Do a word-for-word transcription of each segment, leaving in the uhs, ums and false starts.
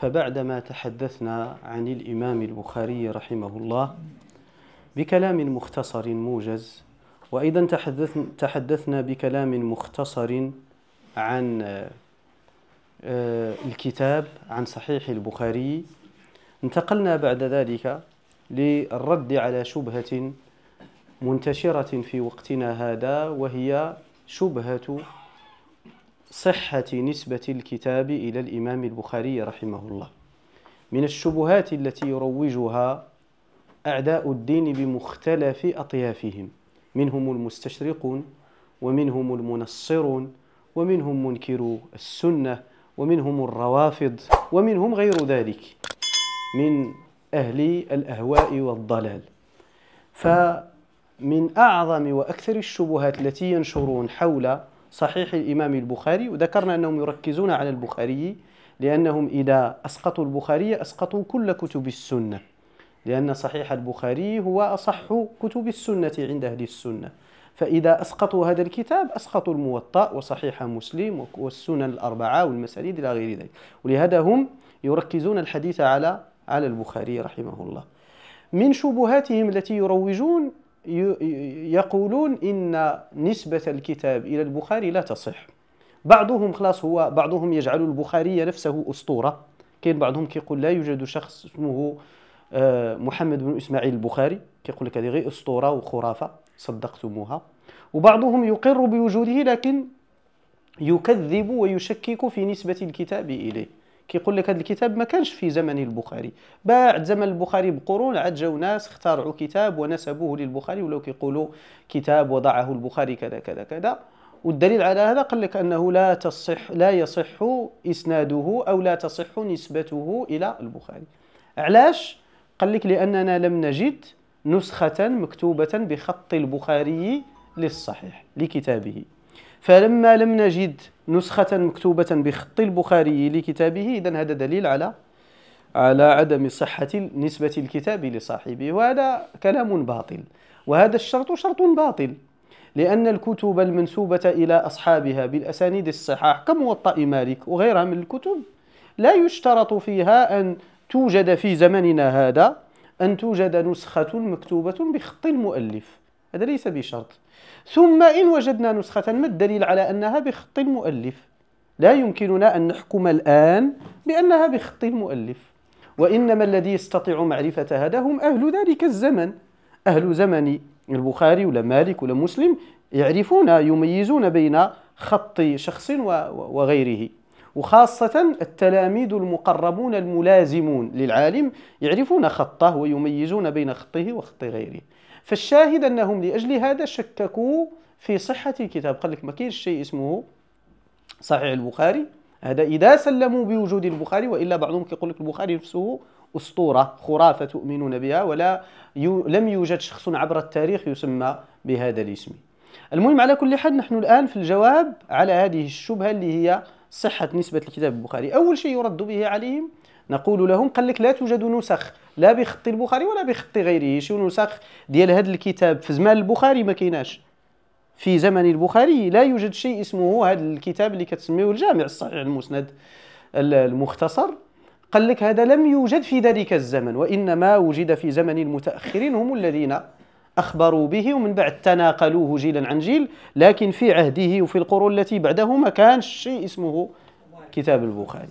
فبعدما تحدثنا عن الإمام البخاري رحمه الله بكلام مختصر موجز، وأيضا تحدثنا بكلام مختصر عن الكتاب عن صحيح البخاري، انتقلنا بعد ذلك للرد على شبهة منتشرة في وقتنا هذا، وهي شبهة صحة نسبة الكتاب إلى الإمام البخاري رحمه الله. من الشبهات التي يروجها أعداء الدين بمختلف أطيافهم، منهم المستشرقون ومنهم المنصرون ومنهم منكرو السنة ومنهم الروافض ومنهم غير ذلك من أهل الأهواء والضلال. فمن أعظم وأكثر الشبهات التي ينشرون حول صحيح الإمام البخاري، وذكرنا أنهم يركزون على البخاري لأنهم إذا أسقطوا البخاري أسقطوا كل كتب السنة، لأن صحيح البخاري هو أصح كتب السنة عند أهل السنة، فإذا أسقطوا هذا الكتاب أسقطوا الموطأ وصحيح مسلم والسنن الأربعة والمسانيد إلى غير ذلك، ولهذا هم يركزون الحديث على على البخاري رحمه الله. من شبهاتهم التي يروجون يقولون إن نسبة الكتاب إلى البخاري لا تصح. بعضهم خلاص هو بعضهم يجعل البخاري نفسه أسطورة، كاين بعضهم كيقول لا يوجد شخص اسمه محمد بن إسماعيل البخاري، كيقول لك هذه غير أسطورة وخرافة صدقتموها. وبعضهم يقر بوجوده لكن يكذب ويشكك في نسبة الكتاب إليه، كيقول لك هذا الكتاب ما كانش في زمن البخاري، بعد زمن البخاري بقرون عاد جاو ناس اخترعوا كتاب ونسبوه للبخاري، ولو كيقولوا كتاب وضعه البخاري كذا كذا كذا. والدليل على هذا قال لك انه لا تصح لا يصح اسناده او لا تصح نسبته الى البخاري. علاش؟ قال لك لاننا لم نجد نسخة مكتوبة بخط البخاري للصحيح لكتابه، فلما لم نجد نسخة مكتوبة بخط البخاري لكتابه إذن هذا دليل على على عدم صحة نسبة الكتاب لصاحبه، وهذا كلام باطل. وهذا الشرط شرط باطل، لأن الكتب المنسوبة إلى أصحابها بالأسانيد الصحاح كموطأ مالك وغيرها من الكتب لا يشترط فيها أن توجد في زمننا هذا أن توجد نسخة مكتوبة بخط المؤلف، هذا ليس بشرط. ثم إن وجدنا نسخة ما الدليل على أنها بخط المؤلف؟ لا يمكننا أن نحكم الآن بأنها بخط المؤلف، وإنما الذي يستطيع معرفة هذا هم أهل ذلك الزمن، أهل زمن البخاري ولا مالك ولا مسلم يعرفون يميزون بين خط شخص وغيره، وخاصة التلاميذ المقربون الملازمون للعالم يعرفون خطه ويميزون بين خطه وخط غيره. فالشاهد أنهم لأجل هذا شككوا في صحة الكتاب، قال لك ما كاينش شيء اسمه صحيح البخاري، هذا إذا سلموا بوجود البخاري، وإلا بعضهم كيقول لك البخاري نفسه أسطورة خرافة تؤمنون بها، ولا لم يوجد شخص عبر التاريخ يسمى بهذا الاسم. المهم على كل حال نحن الآن في الجواب على هذه الشبهة اللي هي صحة نسبة الكتاب البخاري. أول شيء يرد به عليهم نقول لهم قال لك لا توجد نسخ لا بخط البخاري ولا بخط غيره، شي نسخ ديال هذا الكتاب في زمان البخاري ما كايناش، في زمن البخاري لا يوجد شيء اسمه هذا الكتاب اللي كتسميه الجامع الصحيح المسند المختصر، قال لك هذا لم يوجد في ذلك الزمن، وإنما وجد في زمن المتأخرين هم الذين أخبروا به ومن بعد تناقلوه جيلا عن جيل، لكن في عهده وفي القرون التي بعده ما كانش شيء اسمه كتاب البخاري.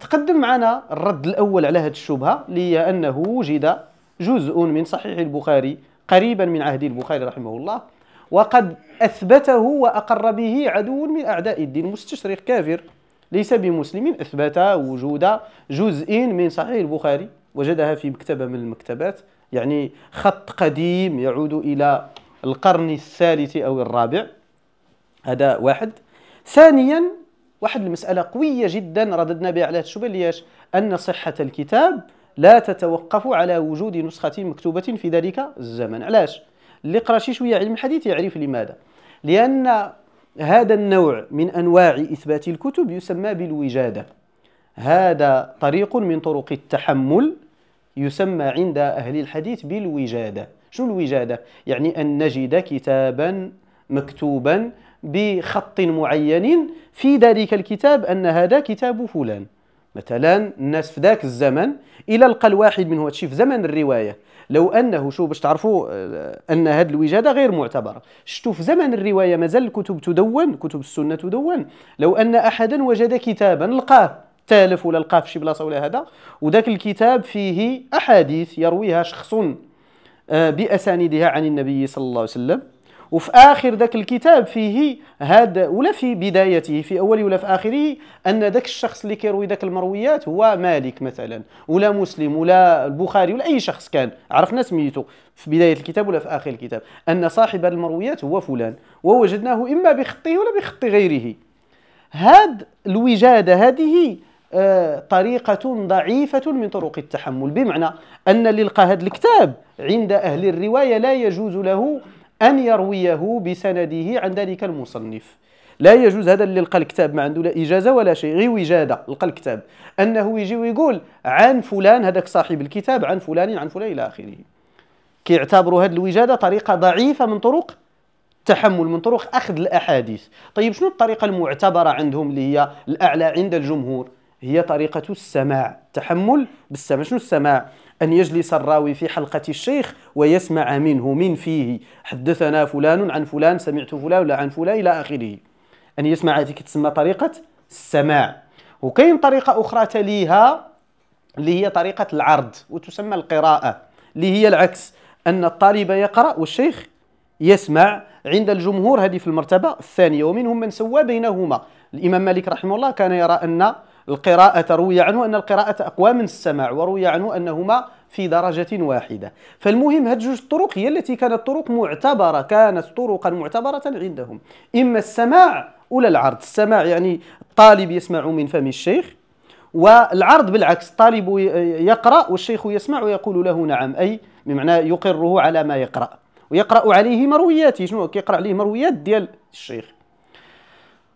تقدم معنا الرد الأول على هذه الشبهة اللي هي أنه وجد جزء من صحيح البخاري قريبا من عهد البخاري رحمه الله، وقد أثبته وأقر به عدو من أعداء الدين، مستشرق كافر ليس بمسلم أثبت وجود جزء من صحيح البخاري، وجدها في مكتبة من المكتبات، يعني خط قديم يعود إلى القرن الثالث أو الرابع. هذا واحد. ثانيا واحد المسألة قوية جدا رددنا بها على الشبهة اللي هي أن صحة الكتاب لا تتوقف على وجود نسخة مكتوبة في ذلك الزمن. علاش؟ اللي قرأ شي شوية علم الحديث يعرف لماذا. لأن هذا النوع من أنواع إثبات الكتب يسمى بالوجادة، هذا طريق من طرق التحمل يسمى عند أهل الحديث بالوجادة. شو الوجادة؟ يعني أن نجد كتابا مكتوبا بخط معين في ذلك الكتاب أن هذا كتاب فلان، مثلا الناس في ذاك الزمن الى لقى الواحد منهم هادشي في زمن الروايه، لو انه شو باش تعرفوا ان هذه الوجاده غير معتبره، شتو في زمن الروايه مازال الكتب تدون، كتب السنه تدون، لو ان احدا وجد كتابا لقاه تالف ولا لقاه في شي بلاصه ولا هذا، وذاك الكتاب فيه احاديث يرويها شخص باسانيدها عن النبي صلى الله عليه وسلم، وفي آخر ذاك الكتاب فيه هذا ولا في بدايته في أوله ولا في آخره أن ذاك الشخص اللي كيروي ذاك المرويات هو مالك مثلا ولا مسلم ولا البخاري ولا أي شخص كان عرفنا سميته في بداية الكتاب ولا في آخر الكتاب، أن صاحب المرويات هو فلان ووجدناه إما بخطه ولا بخط غيره. هاد الوجادة هذه طريقة ضعيفة من طرق التحمل، بمعنى أن اللي لقى هذا الكتاب عند أهل الرواية لا يجوز له أن يرويه بسنده عن ذلك المصنف، لا يجوز هذا اللي لقى الكتاب ما عنده لا إجازة ولا شيء غير وجادة، لقى الكتاب أنه يجي ويقول عن فلان هذاك صاحب الكتاب عن فلان عن فلان إلى آخره. كيعتبروا هذه الوجادة طريقة ضعيفة من طرق التحمل، من طرق أخذ الأحاديث. طيب شنو الطريقة المعتبرة عندهم اللي هي الأعلى عند الجمهور؟ هي طريقة السماع، التحمل بالسماع. شنو السماع؟ أن يجلس الراوي في حلقة الشيخ ويسمع منه من فيه، حدثنا فلان عن فلان سمعت فلان ولا عن فلان إلى آخره، أن يسمع. هذه كتسمى طريقة السماع. وكاين طريقة أخرى تليها اللي هي طريقة العرض وتسمى القراءة، اللي هي العكس، أن الطالب يقرأ والشيخ يسمع. عند الجمهور هذه في المرتبة الثانية، ومنهم من سوى بينهما. الإمام مالك رحمه الله كان يرى أن القراءة روي عنه أن القراءة أقوى من السماع، وروي عنه أنهما في درجة واحدة. فالمهم هاد جوج الطرق هي التي كانت طرق معتبرة، كانت طرقا معتبرة عندهم، إما السماع ولا العرض. السماع يعني الطالب يسمع من فم الشيخ، والعرض بالعكس الطالب يقرأ والشيخ يسمع ويقول له نعم، أي بمعنى يقره على ما يقرأ ويقرأ عليه مروياته. شنو كيقرأ عليه؟ مرويات ديال الشيخ.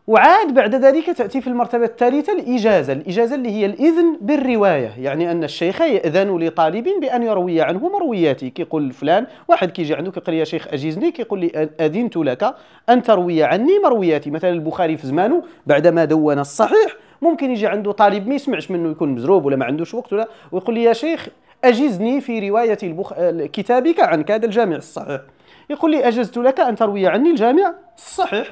وعاد بعد ذلك تأتي في المرتبة الثالثة الإجازة، الإجازة اللي هي الإذن بالرواية، يعني أن الشيخ يأذن لطالب بأن يروي عنه مروياته. كيقول فلان، واحد كيجي عنده كيقول يا شيخ أجيزني، كيقول لي أذنت لك أن تروي عني مروياتي. مثلا البخاري في زمانه بعدما دون الصحيح ممكن يجي عنده طالب ما يسمعش منه، يكون مزروب ولا ما عندوش وقت ولا، ويقول لي يا شيخ أجزني في رواية البخ... كتابك عن كذا الجامع الصحيح، يقول لي أجزت لك أن تروي عني الجامع الصحيح.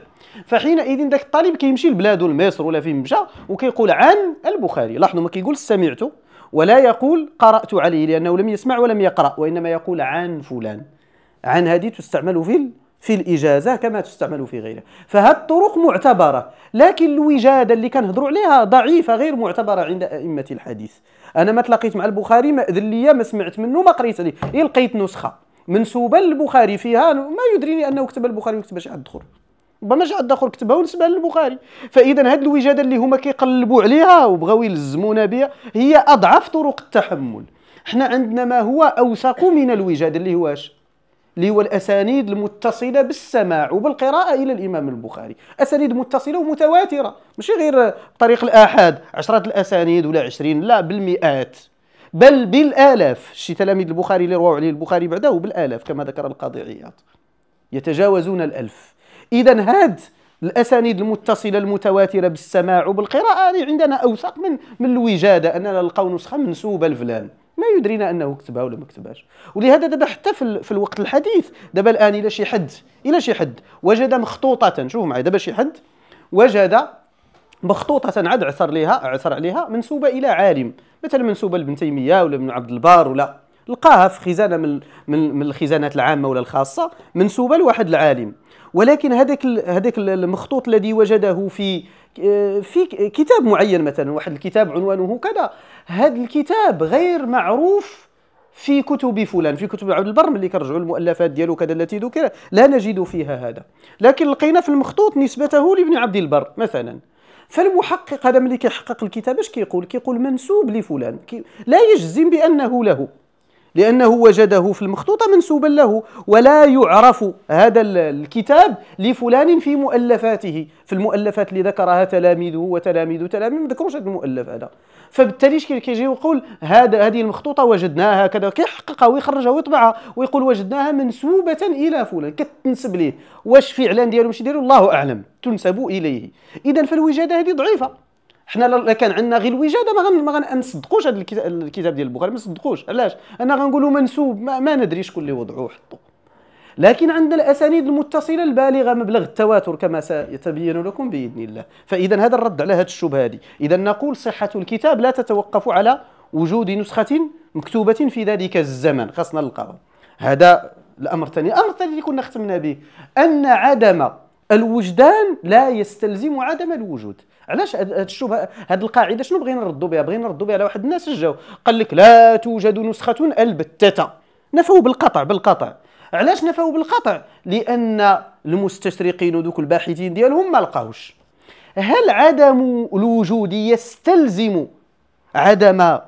فحينئذ ذاك الطالب كيمشي لبلادو لمصر ولا فين مشى وكيقول عن البخاري. لاحظوا ما كيقول سمعته ولا يقول قرأت عليه، لأنه لم يسمع ولم يقرأ، وإنما يقول عن فلان. عن هذه تستعمل في في الإجازة كما تستعمل في غيرها. فهاد الطرق معتبرة، لكن الوجادة اللي كنهضروا عليها ضعيفة غير معتبرة عند أئمة الحديث. أنا ما تلاقيت مع البخاري، ما أذن ليا، ما سمعت منه، ما قريت عليه، إيه لقيت نسخة منسوبة للبخاري فيها ما يدريني أنه كتب البخاري وكتب شي حد آخر، ربما شي حد آخر كتبها ونسبها للبخاري. فإذا هاد الوجادة اللي هما كيقلبوا عليها وبغاو يلزمونا بها هي أضعف طرق التحمل. حنا عندنا ما هو أوثق من الوجادة اللي هو واش؟ اللي هو الأسانيد المتصلة بالسماع وبالقراءة إلى الإمام البخاري، أسانيد متصلة ومتواترة، ماشي غير طريق الآحاد عشرة الأسانيد ولا عشرين، لا بالمئات بل بالآلاف. شي تلاميذ البخاري اللي رواو عليه البخاري بعده بالآلاف كما ذكر القاضي عياض، يتجاوزون الألف. إذا هاد الأسانيد المتصلة المتواترة بالسماع وبالقراءة هذه عندنا أوثق من من الوجادة، أننا نلقاو نسخة منسوبة لفلان ما يدرينا انه كتبها ولا ما كتبهاش. ولهذا دابا حتى في, في الوقت الحديث دابا الان الى شي حد الى شي حد وجد مخطوطه، شوفوا معايا دابا شي حد وجد مخطوطه عاد عثر ليها عثر عليها منسوبه الى عالم، مثلا منسوبه لابن تيميه ولا ابن عبد البار، ولا لقاها في خزانه من من, من الخزانات العامه ولا الخاصه منسوبه لواحد العالم، ولكن هذاك هذاك المخطوط الذي وجده في في كتاب معين، مثلا واحد الكتاب عنوانه كذا، هذا الكتاب غير معروف في كتب فلان، في كتب عبد البر ملي كنرجعوا للمؤلفات ديالو كذا التي ذكر لا نجد فيها هذا، لكن لقينا في المخطوط نسبته لابن عبد البر مثلا. فالمحقق هذا ملي كيحقق الكتاب اش كيقول؟ كيقول منسوب لفلان، لا يجزم بأنه له، لأنه وجده في المخطوطة منسوبا له، ولا يعرف هذا الكتاب لفلان في مؤلفاته، في المؤلفات اللي ذكرها تلاميذه وتلاميذ تلاميذ ما ذكروش هذا المؤلف هذا. فبالتالي كيجي ويقول هذا هذه المخطوطة وجدناها كذا، كيحققها ويخرجها ويطبعها ويقول وجدناها منسوبة إلى فلان، كتنسب ليه. واش فعلا ديالو ماشي ديالو؟ الله أعلم، تنسب إليه. إذا فالوجادة هذه ضعيفة، حنا الا كان عندنا غير الوجاده ما ما غنصدقوش هذا الكتاب ديال البخاري، ما نصدقوش. علاش؟ انا غنقولوا منسوب، ما, ما ندري شكون اللي وضعوه وحطوه. لكن عندنا الاسانيد المتصله البالغه مبلغ التواتر كما سيتبين لكم باذن الله. فاذا هذا الرد على هذه الشبهه هذه. اذا نقول صحه الكتاب لا تتوقف على وجود نسخه مكتوبه في ذلك الزمن، خاصنا نلقاوها. هذا الامر الثاني. الامر الثاني اللي كنا ختمنا به ان عدم الوجدان لا يستلزم عدم الوجود. علاش هاد الشبهه هاد القاعده شنو بغينا نردوا بها؟ بغينا نردوا بها على واحد الناس جاو قال لك لا توجد نسخه البتة، نفوا بالقطع بالقطع. علاش نفوا بالقطع؟ لان المستشرقين ودوك الباحثين ديالهم ما لقاوش. هل عدم الوجود يستلزم عدم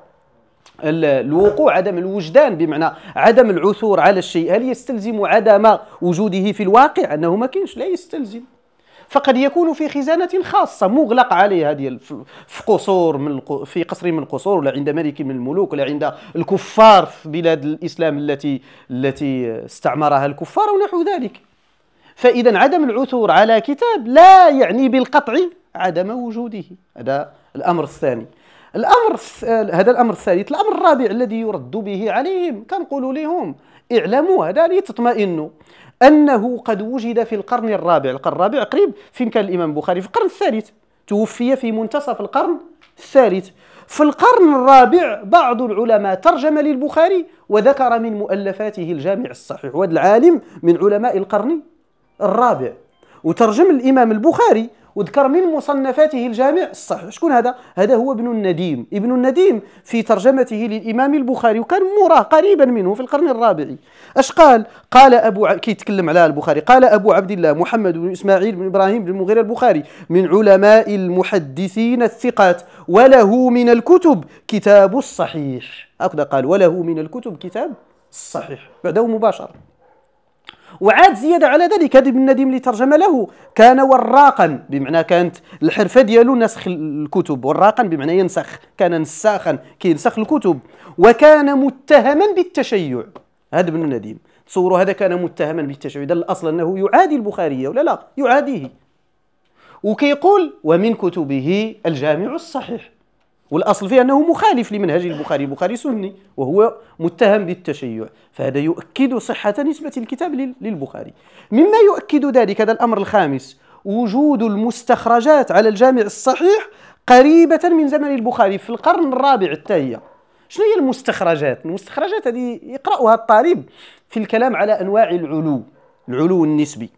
الوقوع، عدم الوجدان بمعنى عدم العثور على الشيء، هل يستلزم عدم وجوده في الواقع انه ما كاينش؟ لا يستلزم، فقد يكون في خزانة خاصة مغلق عليها ديال في قصور من في قصر من القصور، ولا عند ملك من الملوك، ولا عند الكفار في بلاد الإسلام التي التي استعمرها الكفار ونحو ذلك. فإذا عدم العثور على كتاب لا يعني بالقطع عدم وجوده. هذا الأمر الثاني. الأمر هذا الأمر الثالث. الأمر الرابع الذي يرد به عليهم، كنقولوا لهم اعلموا هذا لتطمئنوا أنه قد وجد في القرن الرابع. القرن الرابع قريب فين كان الإمام البخاري؟ في القرن الثالث، توفي في منتصف القرن الثالث. في القرن الرابع بعض العلماء ترجم للبخاري وذكر من مؤلفاته الجامع الصحيح. وهذا العالم من علماء القرن الرابع، وترجم الإمام البخاري وذكر من مصنفاته الجامع الصحيح. شكون هذا؟ هذا هو ابن النديم. ابن النديم في ترجمته للإمام البخاري، وكان موراه قريبا منه في القرن الرابع. اش قال؟ قال ابو ع... كيتكلم على البخاري، قال ابو عبد الله محمد بن إسماعيل بن إبراهيم بن المغيرة البخاري من علماء المحدثين الثقات، وله من الكتب كتاب الصحيح. هكذا قال، وله من الكتب كتاب الصحيح بعده مباشرة. وعاد زيادة على ذلك هذا ابن النديم اللي ترجم له كان وراقا، بمعنى كانت الحرفة ديالو نسخ الكتب. وراقا بمعنى ينسخ، كان نساخا كينسخ الكتب. وكان متهما بالتشيع هذا ابن النديم. تصوروا هذا كان متهما بالتشيع، ده الأصل أنه يعادي البخاري ولا لا؟ يعاديه. وكيقول ومن كتبه الجامع الصحيح، والأصل فيه أنه مخالف لمنهج البخاري، البخاري سني وهو متهم بالتشيع. فهذا يؤكد صحة نسبة الكتاب للبخاري. مما يؤكد ذلك هذا الأمر الخامس، وجود المستخرجات على الجامع الصحيح قريبة من زمن البخاري في القرن الرابع التالي. شنو هي المستخرجات؟ المستخرجات هذه يقرأها الطالب في الكلام على أنواع العلو، العلو النسبي.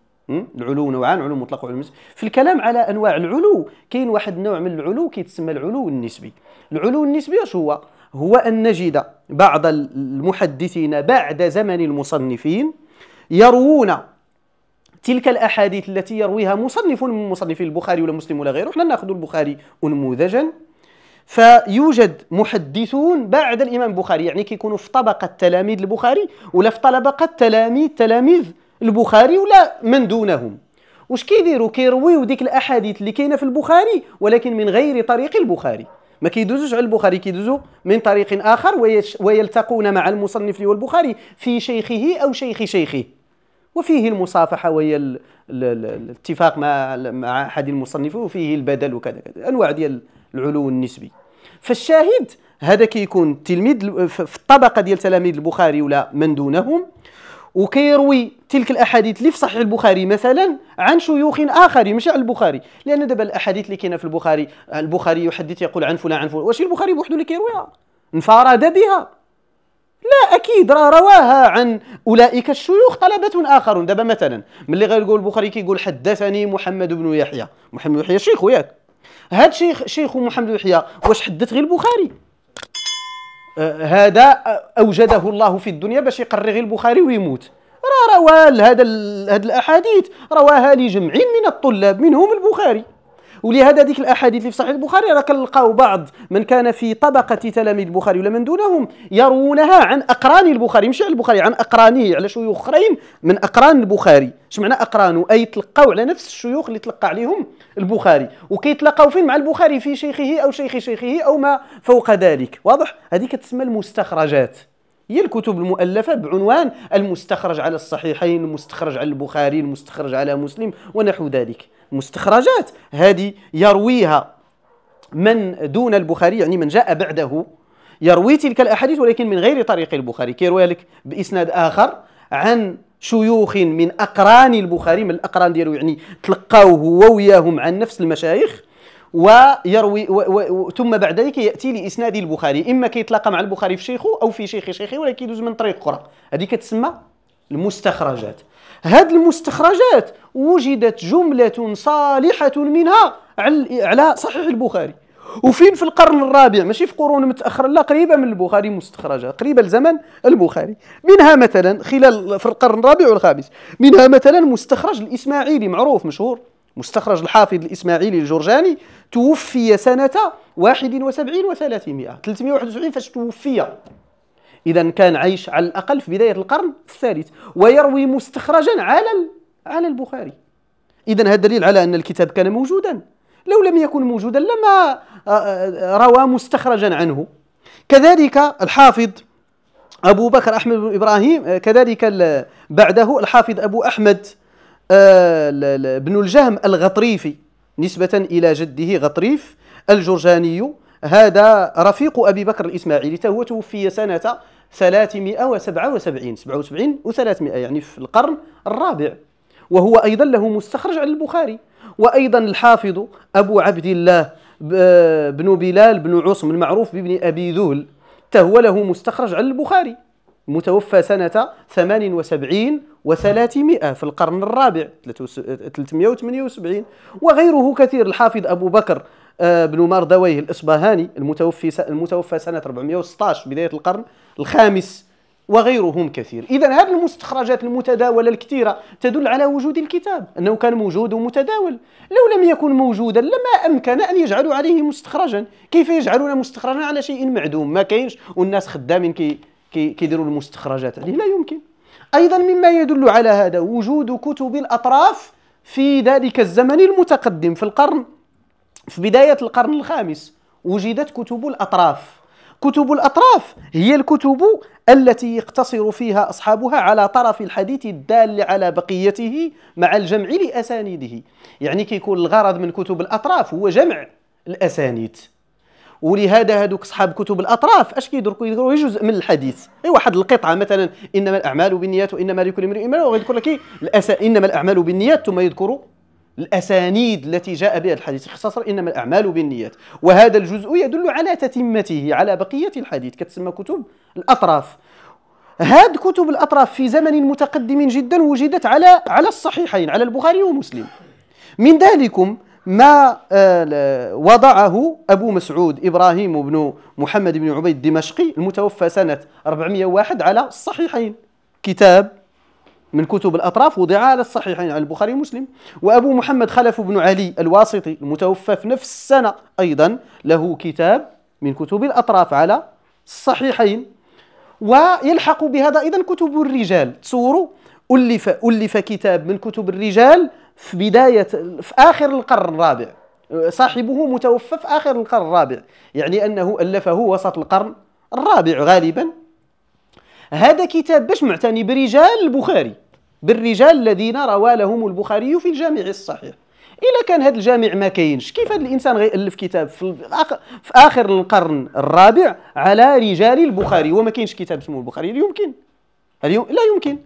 العلو نوعان، علو مطلق وعلو نسبي. في الكلام على انواع العلو كاين واحد النوع من العلو كيتسمى العلو النسبي. العلو النسبي اش هو؟ هو ان نجد بعض المحدثين بعد زمن المصنفين يروون تلك الاحاديث التي يرويها مصنف من مصنفي البخاري ولا مسلم ولا غيره. حنا ناخذ البخاري نموذجا، فيوجد محدثون بعد الامام البخاري، يعني كيكونوا في طبقه تلاميذ البخاري ولا في طبقه تلاميذ تلاميذ البخاري ولا من دونهم. واش كيديروا؟ كيرويو ديك الاحاديث اللي كاينه في البخاري ولكن من غير طريق البخاري، ما كيدوزوش على البخاري، كيدوزو من طريق اخر ويش ويلتقون مع المصنف اللي هو البخاري في شيخه او شيخ شيخه، وفيه المصافحه وهي الاتفاق مع مع احد المصنفين، وفيه البدل وكذا كذا، انواع ديال العلو النسبي. فالشاهد هذا كيكون التلميذ في الطبقه ديال تلاميذ البخاري ولا من دونهم، وكيروي تلك الاحاديث اللي في صحيح البخاري مثلا عن شيوخ اخرين ماشي على البخاري. لان دابا الاحاديث اللي كاينه في البخاري، البخاري يحدث يقول عن فلان عن فلان، واش البخاري بوحدو اللي كيرويها؟ انفرد بها؟ لا اكيد، راه رواها عن اولئك الشيوخ طلبه اخرون. دابا مثلا ملي غيقول البخاري كيقول حدثني محمد بن يحيى، محمد بن يحيى شيخ وياك، هاد شيخ شيخ محمد بن يحيى واش حدث غير البخاري؟ هذا أوجده الله في الدنيا باش يقرر غير البخاري ويموت. راه روى هذا هاد الأحاديث رواها لجمع من الطلاب منهم البخاري. ولهذا ديك الأحاديث اللي في صحيح البخاري راه كنلقاو بعض من كان في طبقة تلاميذ البخاري ولا من دونهم يروونها عن أقران البخاري، ماشي على البخاري، عن أقرانه، على شيوخ أخرين من أقران البخاري. اش معنى أقرانه؟ أي تلقاو على نفس الشيوخ اللي تلقى عليهم البخاري، وكيتلقاو فين؟ مع البخاري، في شيخه أو شيخ شيخه أو ما فوق ذلك. واضح؟ هذه كتسمى المستخرجات، هي الكتب المؤلفة بعنوان المستخرج على الصحيحين، المستخرج على البخاري، المستخرج على مسلم ونحو ذلك. مستخرجات هذه يرويها من دون البخاري يعني من جاء بعده يروي تلك الأحاديث ولكن من غير طريق البخاري، كيرويها لك بإسناد آخر عن شيوخ من أقران البخاري، من الأقران ديالو يعني تلقاوه هو وياهم عن نفس المشايخ، ويروي و... و... ثم بعد ذلك ياتي لاسناد البخاري، اما كيتلاقى مع البخاري في شيخه او في شيخ شيخه ولا كيدوز من طريق اخرى، هذه كتسمى المستخرجات. هاد المستخرجات وجدت جمله صالحه منها على صحيح البخاري، وفين في القرن الرابع ماشي في قرون متاخره، لا قريبه من البخاري مستخرجات قريبه لزمن البخاري، منها مثلا خلال في القرن الرابع والخامس، منها مثلا مستخرج الاسماعيلي معروف مشهور، مستخرج الحافظ الإسماعيلي الجرجاني توفي سنة واحد وسبعين وثلاثمائة ثلاثمائة وواحد وسبعين فاش توفي، إذا كان عايش على الأقل في بداية القرن الثالث، ويروي مستخرجا على على البخاري. إذا هذا دليل على أن الكتاب كان موجودا، لو لم يكن موجودا لما روى مستخرجا عنه. كذلك الحافظ أبو بكر أحمد بن إبراهيم، كذلك بعده الحافظ أبو أحمد ابن الجهم الغطريفي نسبة إلى جده غطريف الجرجاني، هذا رفيق أبي بكر الإسماعيلي، هو توفي سنة ثلاثمائة وسبعة وسبعين سبعة وسبعين وثلاثمائة يعني في القرن الرابع، وهو أيضا له مستخرج على البخاري. وأيضا الحافظ أبو عبد الله بن بلال بن عصم المعروف بابن أبي ذهل، هو له مستخرج على البخاري، متوفى سنة ثمانية وسبعين وثلاثمائة في القرن الرابع ثلاثمائة وثمانية وسبعين. وغيره كثير، الحافظ أبو بكر بن مردويه الاصبهاني المتوفي المتوفى سنة أربعمائة وستة عشر بداية القرن الخامس، وغيرهم كثير. إذا هذه المستخرجات المتداولة الكثيرة تدل على وجود الكتاب، أنه كان موجود ومتداول، لو لم يكن موجودا لما أمكن أن يجعلوا عليه مستخرجا. كيف يجعلون مستخرجا على شيء معدوم ما كاينش والناس خدامين كي كيديروا المستخرجات عليه؟ لا يمكن. أيضا مما يدل على هذا وجود كتب الأطراف في ذلك الزمن المتقدم، في القرن في بداية القرن الخامس وجدت كتب الأطراف. كتب الأطراف هي الكتب التي يقتصر فيها أصحابها على طرف الحديث الدال على بقيته مع الجمع لأسانيده، يعني كيكون الغرض من كتب الأطراف هو جمع الأسانيد، ولهذا هذوك أصحاب كتب الأطراف أش كيدركوا؟ يذكروا جزء من الحديث، أي واحد القطعة مثلا إنما الأعمال بالنيات وإنما لكل امرئ ما نوى، ويذكر لك إنما الأعمال بالنيات ثم يذكروا الأسانيد التي جاء بها الحديث، اختصر إنما الأعمال بالنيات، وهذا الجزء يدل على تتمته على بقية الحديث، كتسمى كتب الأطراف. هاد كتب الأطراف في زمن متقدم جدا وجدت على على الصحيحين على البخاري ومسلم. من ذلكم ما وضعه أبو مسعود إبراهيم بن محمد بن عبيد الدمشقي المتوفى سنة أربعمائة وواحد على الصحيحين، كتاب من كتب الأطراف وضع على الصحيحين على البخاري ومسلم. وأبو محمد خلف بن علي الواسطي المتوفى في نفس السنة أيضا له كتاب من كتب الأطراف على الصحيحين. ويلحق بهذا أيضا كتب الرجال، تصوروا ألف ألف كتاب من كتب الرجال في بداية في آخر القرن الرابع، صاحبه متوفى في آخر القرن الرابع، يعني أنه ألفه وسط القرن الرابع غالبا. هذا كتاب باش معتني برجال البخاري، بالرجال الذين روى لهم البخاري في الجامع الصحيح. إلا كان هذا الجامع ما كاينش، كيف هذا الإنسان غيألف كتاب في آخر القرن الرابع على رجال البخاري وما كاينش كتاب اسمه البخاري؟ لا يمكن، لا يمكن.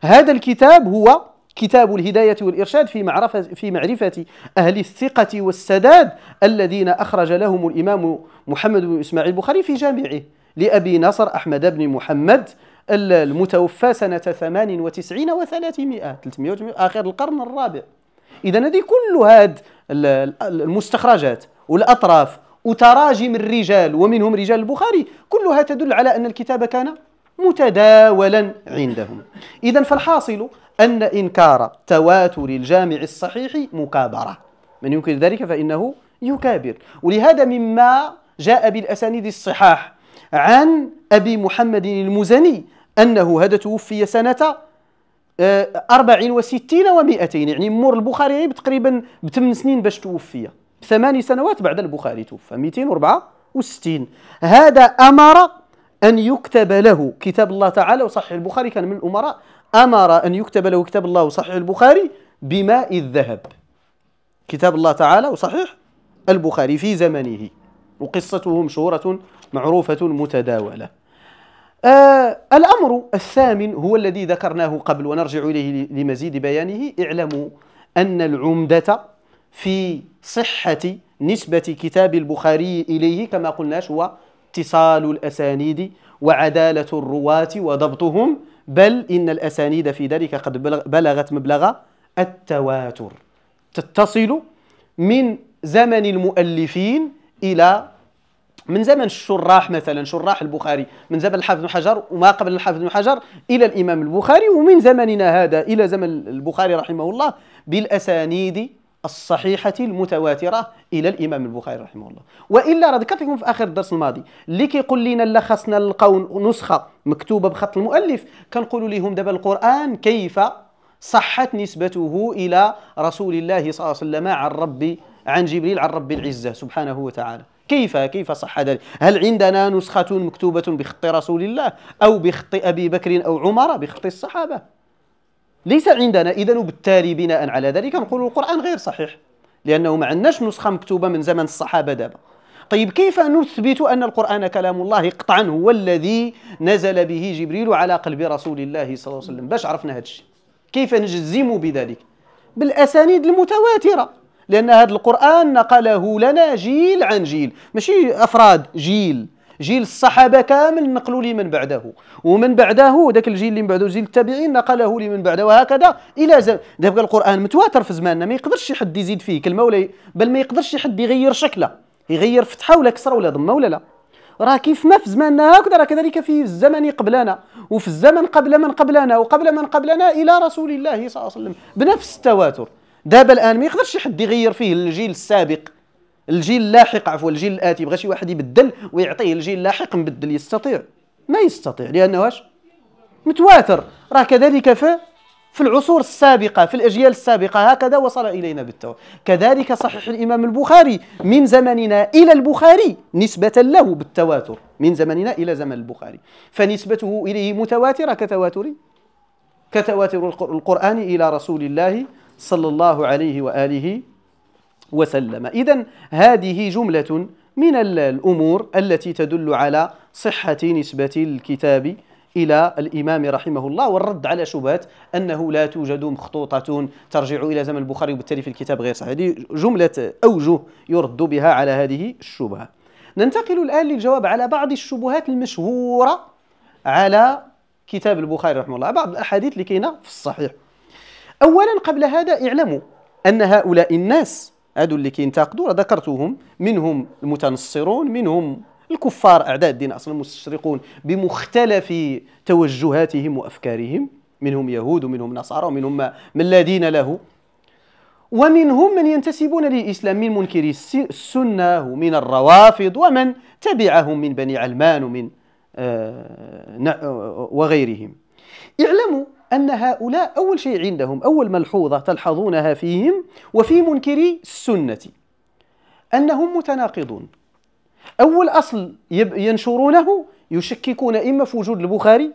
هذا الكتاب هو كتاب الهداية والإرشاد في معرفة في معرفة أهل الثقة والسداد الذين أخرج لهم الإمام محمد بن إسماعيل البخاري في جامعه لأبي نصر أحمد بن محمد المتوفى سنة ثمانية وتسعين وثلاثمائة آخر القرن الرابع. إذا هذه كل هاد المستخرجات والأطراف وتراجم الرجال ومنهم رجال البخاري كلها تدل على أن الكتاب كان متداولا عندهم. إذا فالحاصل أن إنكار تواتر الجامع الصحيح مكابرة، من ينكر ذلك فإنه يكابر. ولهذا مما جاء بالأسانيد الصحاح عن أبي محمد المزني أنه هذا توفي سنة أربع وستين ومائتين، يعني مر البخاري تقريبا بثمان سنين باش توفي، ثماني سنوات بعد البخاري توفى مئتين وأربعة وستين. هذا أمر أن يكتب له كتاب الله تعالى وصحيح البخاري، كان من الأمراء أمر أن يكتب له كتاب الله وصحيح البخاري بماء الذهب، كتاب الله تعالى وصحيح البخاري في زمنه، وقصته مشهورة معروفة متداولة. آه الأمر الثامن هو الذي ذكرناه قبل ونرجع إليه لمزيد بيانه. اعلموا أن العمدة في صحة نسبة كتاب البخاري إليه كما قلناش هو اتصال الأسانيد وعدالة الرواة وضبطهم، بل إن الأسانيد في ذلك قد بلغت مبلغ التواتر، تتصل من زمن المؤلفين إلى من زمن الشراح، مثلا شراح البخاري من زمن الحافظ بن حجر وما قبل الحافظ بن حجر إلى الإمام البخاري، ومن زمننا هذا إلى زمن البخاري رحمه الله بالأسانيد الصحيحة المتواترة إلى الإمام البخاري رحمه الله. وإلا راه ذكرت لكم في آخر الدرس الماضي اللي كيقول لنا لا خاصنا نلقاو نسخة مكتوبة بخط المؤلف، كنقولوا لهم دابا القرآن كيف صحت نسبته إلى رسول الله صلى الله عليه وسلم عن ربي عن جبريل عن رب العزة سبحانه وتعالى، كيف كيف صح ذلك؟ هل عندنا نسخة مكتوبة بخط رسول الله أو بخط أبي بكر أو عمر بخط الصحابة؟ ليس عندنا. إذن وبالتالي بناء على ذلك نقول القرآن غير صحيح لأنه ما عندناش نسخة مكتوبة من زمن الصحابة دابا. طيب كيف نثبت أن القرآن كلام الله قطعا هو الذي نزل به جبريل على قلب رسول الله صلى الله عليه وسلم؟ باش عرفنا هذا الشيء كيف نجزم بذلك؟ بالأسانيد المتواترة، لأن هذا القرآن نقله لنا جيل عن جيل، ماشي أفراد، جيل جيل الصحابة كامل نقلوا لمن بعده، ومن بعده ذاك الجيل اللي من بعده جيل التابعين نقله لمن بعده، وهكذا إلى زمن. دابا القرآن متواتر في زماننا، ما يقدرش حد يزيد فيه كلمة ولا ي... بل ما يقدرش حد يغير شكله، يغير فتحة ولا كسرة ولا ضمة ولا لا، راه كيف ما في زماننا هكذا راه كذلك في الزمن قبلنا وفي الزمن قبل من قبلنا وقبل من قبلنا إلى رسول الله صلى الله عليه وسلم بنفس التواتر. دابا الآن ما يقدرش حد يغير فيه الجيل السابق، الجيل اللاحق عفوا الجيل الآتي، بغى شي واحد يبدل ويعطيه الجيل اللاحق مبدل، يستطيع؟ ما يستطيع، لأنه واش متواتر، راه كذلك في في العصور السابقة في الأجيال السابقة هكذا وصل إلينا بالتواتر. كذلك صحيح الإمام البخاري من زمننا إلى البخاري نسبة له بالتواتر، من زمننا إلى زمن البخاري، فنسبته إليه متواترة كتواتر كتواتر القرآن إلى رسول الله صلى الله عليه وآله وسلم. إذن هذه جملة من الأمور التي تدل على صحة نسبة الكتاب إلى الإمام رحمه الله، والرد على شبهات أنه لا توجد مخطوطة ترجع إلى زمن البخاري وبالتالي في الكتاب غير صحيح. هذه جملة أوجه يرد بها على هذه الشبهة. ننتقل الآن للجواب على بعض الشبهات المشهورة على كتاب البخاري رحمه الله، بعض الأحاديث اللي كاينة في الصحيح. أولا قبل هذا اعلموا أن هؤلاء الناس هادو اللي كينتقدوا ذكرتهم، منهم المتنصرون، منهم الكفار أعداء الدين أصلا المستشرقون بمختلف توجهاتهم وأفكارهم، منهم يهود ومنهم نصارى ومنهم من لا دين له، ومنهم من ينتسبون للإسلام من منكري السنة ومن الروافض ومن تبعهم من بني علمان ومن آه وغيرهم. اعلموا أن هؤلاء أول شيء عندهم، أول ملحوظة تلحظونها فيهم وفي منكري السنة، أنهم متناقضون. أول أصل ينشرونه يشككون إما في وجود البخاري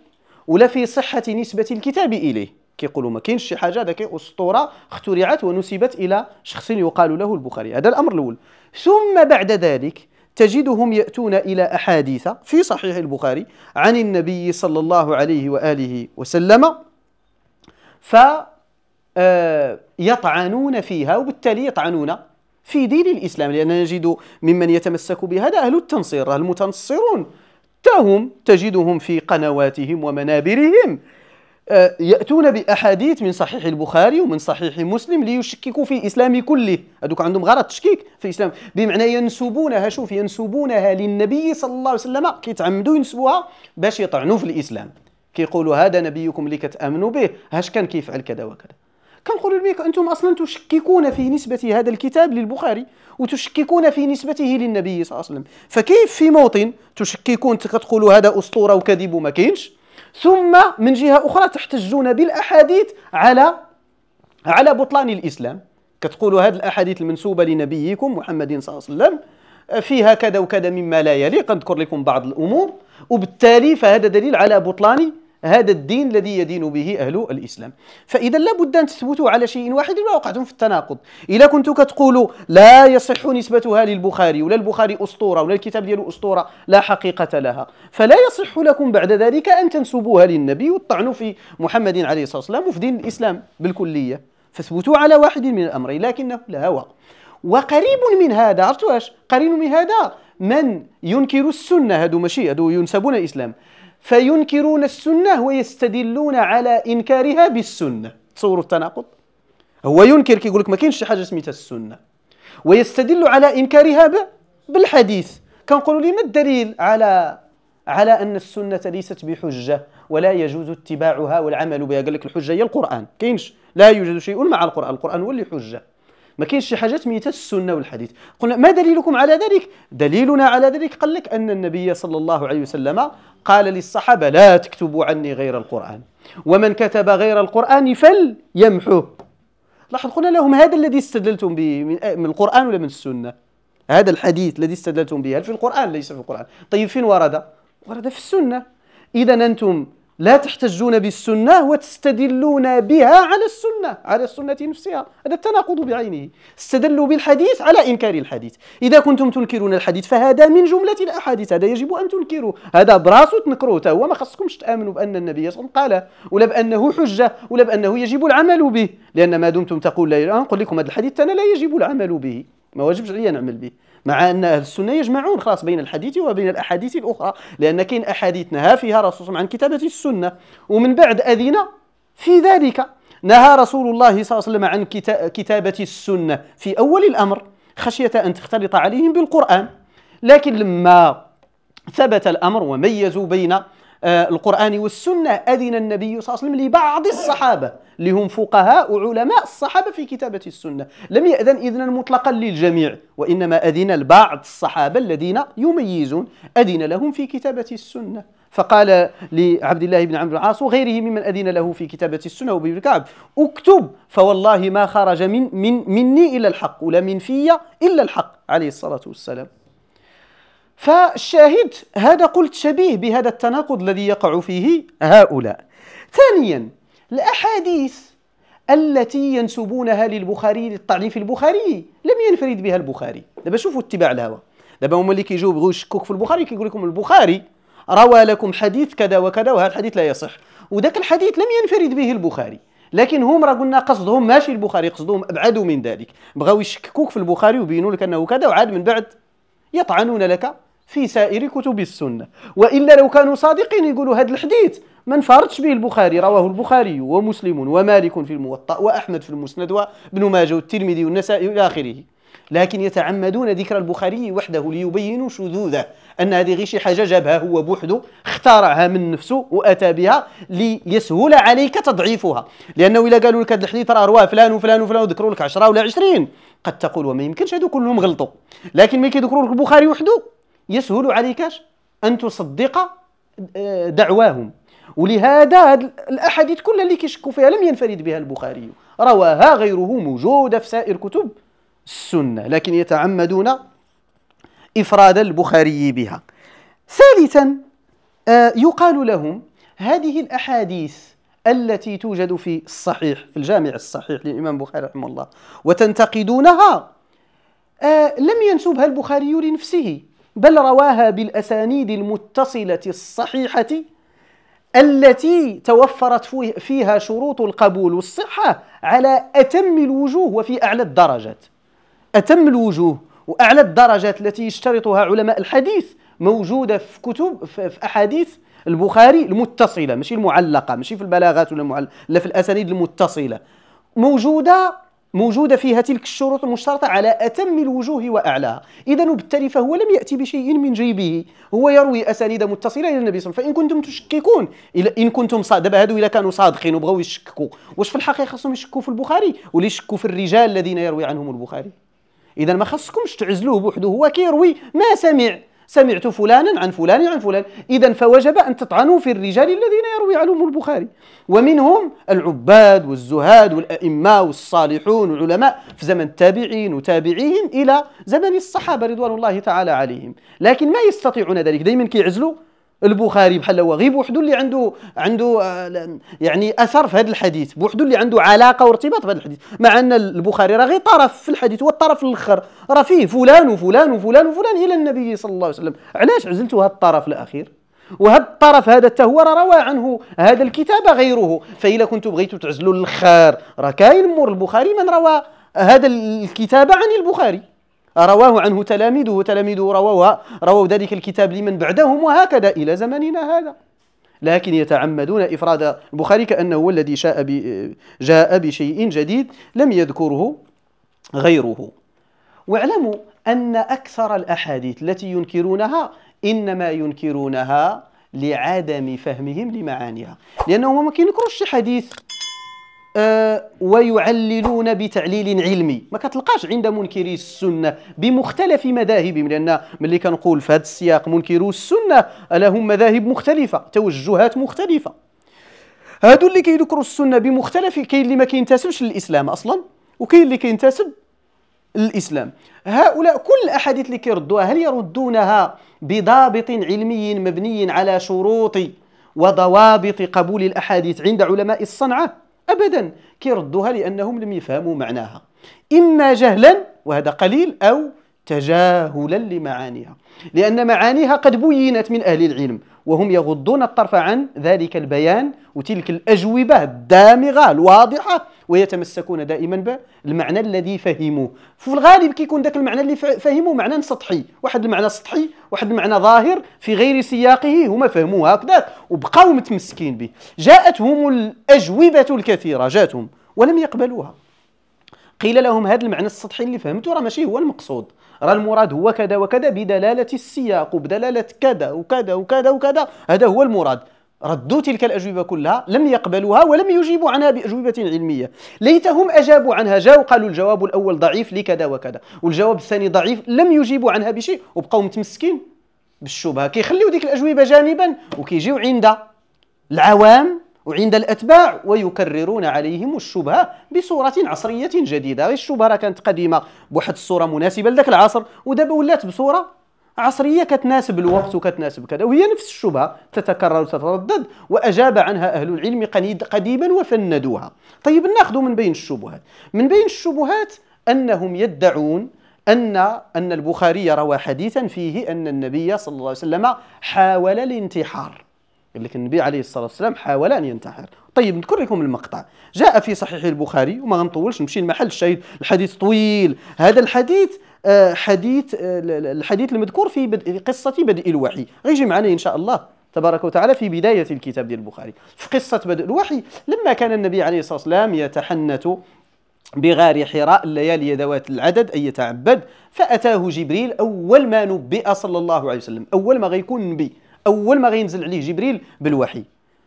ولا في صحة نسبة الكتاب إليه، كيقولوا ما كاينش شي حاجة، هذاك أسطورة اخترعت ونسبت إلى شخص يقال له البخاري، هذا الأمر الأول. ثم بعد ذلك تجدهم يأتون إلى أحاديث في صحيح البخاري عن النبي صلى الله عليه وآله وسلم فيطعنون فيها، وبالتالي يطعنون في دين الإسلام، لأن نجد ممن يتمسك بهذا أهل التنصير المتنصرون، تهم تجدهم في قنواتهم ومنابرهم يأتون بأحاديث من صحيح البخاري ومن صحيح مسلم ليشككوا في إسلام كله، هذوك عندهم غرض تشكيك في إسلام، بمعنى ينسبونها، شوف ينسبونها للنبي صلى الله عليه وسلم، كيتعمدوا ينسبوها باش يطعنوا في الإسلام، كيقولوا هذا نبيكم اللي كتأمنوا به هاش كان كيفعل كذا وكذا. كنقولوا لكم انتم اصلا تشككون في نسبة هذا الكتاب للبخاري وتشككون في نسبته للنبي صلى الله عليه وسلم، فكيف في موطن تشككون كتقولوا هذا أسطورة وكذب وما كاينش، ثم من جهة أخرى تحتجون بالأحاديث على على بطلان الإسلام، كتقولوا هذه الأحاديث المنسوبة لنبيكم محمد صلى الله عليه وسلم فيها كذا وكذا مما لا يليق، نذكر لكم بعض الأمور، وبالتالي فهذا دليل على بطلان هذا الدين الذي يدين به أهل الإسلام. فإذا لابد أن تثبتوا على شيء واحد لما وقعتم في التناقض. إذا كنتوا كتقولوا لا يصح نسبتها للبخاري ولا البخاري أسطورة ولا الكتاب ديالو أسطورة لا حقيقة لها، فلا يصح لكم بعد ذلك أن تنسبوها للنبي والطعن في محمد عليه الصلاة والسلام وفي دين الإسلام بالكلية. فاثبتوا على واحد من الأمرين لكنه الهوى. وقريب من هذا عرفتوا واش؟ قريب من هذا من ينكر السنة، هادو ماشي هادو ينسبون الإسلام، فينكرون السنة ويستدلون على إنكارها بالسنة. تصوروا التناقض، هو ينكر كيقول لك ما كاينش شي حاجة سميتها السنة ويستدل على إنكارها بالحديث. كنقولوا لي ما الدليل على على أن السنة ليست بحجة ولا يجوز اتباعها والعمل بها؟ قال لك الحجة هي القرآن، كاينش لا يوجد شيء مع القرآن، القرآن هو اللي حجة، ما كاينش شي حاجة سميتها السنة والحديث. قلنا ما دليلكم على ذلك؟ دليلنا على ذلك قال لك أن النبي صلى الله عليه وسلم قال للصحابة لا تكتبوا عني غير القرآن ومن كتب غير القرآن فليمحوه. لاحظ قلنا لهم هذا الذي استدلتم به من القرآن ولا من السنة؟ هذا الحديث الذي استدلتم به هل في القرآن؟ ليس في القرآن. طيب فين ورد؟ ورد في السنة. إذا أنتم لا تحتجون بالسنة وتستدلون بها على السنة، على السنة نفسها، هذا التناقض بعينه. استدلوا بالحديث على إنكار الحديث. إذا كنتم تنكرون الحديث فهذا من جملة الأحاديث، هذا يجب أن تنكروه، هذا براسو تنكروه، تا هو ما خصكمش تآمنوا بأن النبي صلى الله عليه وسلم قال ولا بأنه حجة ولا بأنه يجب العمل به، لأن ما دمتم تقول لا نقول لكم هذا الحديث أنا لا يجب العمل به، ما واجبش عليا نعمل به، مع أن أهل السنة يجمعون خلاص بين الحديث وبين الأحاديث الأخرى، لأن كاين أحاديث نهى فيها رسول الله عن كتابة السنة ومن بعد أذن في ذلك. نهى رسول الله صلى الله عليه وسلم عن كتابة السنة في أول الأمر خشية أن تختلط عليهم بالقرآن، لكن لما ثبت الأمر وميزوا بين القرآن والسنة أذن النبي صلى الله عليه وسلم لبعض الصحابة اللي هم فقهاء وعلماء الصحابة في كتابة السنة، لم يأذن إذنا مطلقا للجميع، وإنما أذن لبعض الصحابة الذين يميزون أذن لهم في كتابة السنة، فقال لعبد الله بن عمرو بن العاص وغيره ممن أذن له في كتابة السنة وأبي بن كعب اكتب فوالله ما خرج من, من مني إلا الحق ولا من في إلا الحق عليه الصلاة والسلام. فالشاهد هذا قلت شبيه بهذا التناقض الذي يقع فيه هؤلاء. ثانيا الأحاديث التي ينسبونها للبخاري للطعن في البخاري لم ينفرد بها البخاري. دابا شوفوا اتباع الهوى، دابا هما اللي كيجيو بغيو يشكوك في البخاري كيقول لكم البخاري روى لكم حديث كذا وكذا وهذا الحديث لا يصح، وذاك الحديث لم ينفرد به البخاري، لكن هم راه قلنا قصدهم ماشي البخاري، قصدهم ابعدوا من ذلك، بغاو يشككوك في البخاري وبينوا لك انه كذا وعاد من بعد يطعنون لك في سائر كتب السنة. وإلا لو كانوا صادقين يقولوا هذا الحديث ما انفردش به البخاري، رواه البخاري ومسلم ومالك في الموطأ وأحمد في المسند وابن ماجه والترمذي والنسائي إلى آخره، لكن يتعمدون ذكر البخاري وحده ليبينوا شذوذه، أن هذه غير شي حاجة جابها هو بوحده، اخترعها من نفسه وأتى بها ليسهل عليك تضعيفها، لأنه إلا قالوا لك هذا الحديث راه رواه فلان وفلان وفلان وذكروا لك عشرة ولا عشرين قد تقول وما يمكنش هذو كلهم غلطوا، لكن ملي كيذكروا لك البخاري وحده يسهل عليك أن تصدق دعواهم. ولهذا الأحاديث كلها اللي كيشكوا فيها لم ينفرد بها البخاري، رواها غيره موجودة في سائر كتب السنة، لكن يتعمدون إفراد البخاري بها. ثالثا يقال لهم هذه الأحاديث التي توجد في الصحيح في الجامع الصحيح للإمام البخاري رحمه الله وتنتقدونها لم ينسبها البخاري لنفسه، بل رواها بالأسانيد المتصلة الصحيحة التي توفرت فيها شروط القبول والصحة على أتم الوجوه وفي أعلى الدرجات. أتم الوجوه وأعلى الدرجات التي يشترطها علماء الحديث موجودة في كتب في أحاديث البخاري المتصلة، ماشي المعلقة، ماشي في البلاغات ولا المعلقة، لا في الأسانيد المتصلة موجودة موجودة فيها تلك الشروط المشترطة على أتم الوجوه وأعلاها. إذن وبالتالي فهو لم يأتي بشيء من جيبه، هو يروي أسانيد متصلة إلى النبي صلى الله عليه وسلم. فإن كنتم تشككون إن كنتم صاد... دابا هادو إلا كانوا صادقين وبغاو يشككوا، واش في الحقيقة خاصهم يشككوا في البخاري ولا يشككوا في الرجال الذين يروي عنهم البخاري؟ إذا ما خاصكمش تعزلوه بوحده، هو كيروي ما سمع، سمعت فلانا عن فلان عن فلان، إذا فوجب أن تطعنوا في الرجال الذين يروي عنهم البخاري، ومنهم العباد والزهاد والأئمة والصالحون والعلماء في زمن التابعين وتابعيهم إلى زمن الصحابة رضوان الله تعالى عليهم، لكن ما يستطيعون ذلك، دائما كيعزلوا البخاري بحال هو غير بوحدو اللي عنده عنده يعني اثر في هذا الحديث، بوحدو اللي عنده علاقه وارتباط بهذا الحديث، مع ان البخاري راه غير طرف في الحديث، هو الطرف الاخر راه فيه فلان وفلان وفلان وفلان الى النبي صلى الله عليه وسلم. علاش عزلتوا هذا الطرف الاخير؟ وهذا الطرف هذا حتى هو راه روى عنه هذا الكتاب غيره، فإلا كنتوا بغيتوا تعزلوا الاخر راه كاين مور البخاري من روى هذا الكتاب عن البخاري، رواه عنه تلاميذه، تلاميذه رواه رووا ذلك الكتاب لمن بعدهم، وهكذا إلى زمننا هذا. لكن يتعمدون إفراد البخاري كأنه هو الذي شاء جاء بشيء جديد لم يذكره غيره. واعلموا أن أكثر الأحاديث التي ينكرونها إنما ينكرونها لعدم فهمهم لمعانيها، لأنهم ما كينكروش شي حديث ويعللون بتعليل علمي. ما كتلقاش عند منكري السنة بمختلف مذاهبهم، لأن ملي كنقول في هذا السياق منكرو السنة لهم مذاهب مختلفة، توجهات مختلفة. هادو اللي كيذكروا السنة بمختلف، كاين اللي ما كينتسبش للإسلام أصلا وكاين اللي كينتسب الإسلام. هؤلاء كل الأحاديث اللي كيردوها هل يردونها بضابط علمي مبني على شروط وضوابط قبول الأحاديث عند علماء الصنعة؟ أبدا، كيردوها لأنهم لم يفهموا معناها، إما جهلا وهذا قليل، أو تجاهلا لمعانيها، لأن معانيها قد بينت من أهل العلم وهم يغضون الطرف عن ذلك البيان وتلك الأجوبة الدامغة الواضحة، ويتمسكون دائما بالمعنى الذي فهموه. في الغالب كيكون ذاك المعنى اللي فهموه معنى سطحي، واحد المعنى سطحي، واحد المعنى ظاهر في غير سياقه، هما فهموه هكذا وبقاو متمسكين به. جاءتهم الأجوبة الكثيرة جاءتهم ولم يقبلوها، قيل لهم هذا المعنى السطحي اللي فهمته راه ماشي هو المقصود، راه المراد هو كذا وكذا بدلالة السياق وبدلالة كذا وكذا وكذا وكذا، هذا هو المراد. ردوا تلك الأجوبة كلها، لم يقبلوها ولم يجيبوا عنها بأجوبة علمية. ليتهم أجابوا عنها، جاءوا قالوا الجواب الأول ضعيف لكذا وكذا والجواب الثاني ضعيف، لم يجيبوا عنها بشيء وبقوا متمسكين بالشبهة، كيخليوا ديك الأجوبة جانبا وكيجيو عند العوام وعند الأتباع ويكررون عليهم الشبهة بصورة عصرية جديدة. الشبهة كانت قديمة بواحد الصورة مناسبة لذاك العصر، ودابا ولات بصورة عصرية كتناسب الوقت وكتناسب كذا، وهي نفس الشبهة تتكرر وتتردد، وأجاب عنها أهل العلم قديما وفندوها. طيب ناخذ من بين الشبهات، من بين الشبهات أنهم يدعون أن أن البخاري روى حديثا فيه أن النبي صلى الله عليه وسلم حاول الانتحار، قال لك النبي عليه الصلاة والسلام حاول أن ينتحر. طيب نذكر لكم المقطع، جاء في صحيح البخاري وما غنطولش نمشي لمحل الشاهد، الحديث طويل. هذا الحديث آه حديث آه الحديث المذكور في بدء قصة بدء الوحي، غيجي معنا إن شاء الله تبارك وتعالى في بداية الكتاب ديال البخاري. في قصة بدء الوحي لما كان النبي عليه الصلاة والسلام يتحنث بغار حراء الليالي ذوات العدد أي يتعبد، فأتاه جبريل أول ما نبئ صلى الله عليه وسلم، أول ما غيكون نبي، أول ما غينزل عليه جبريل بالوحي،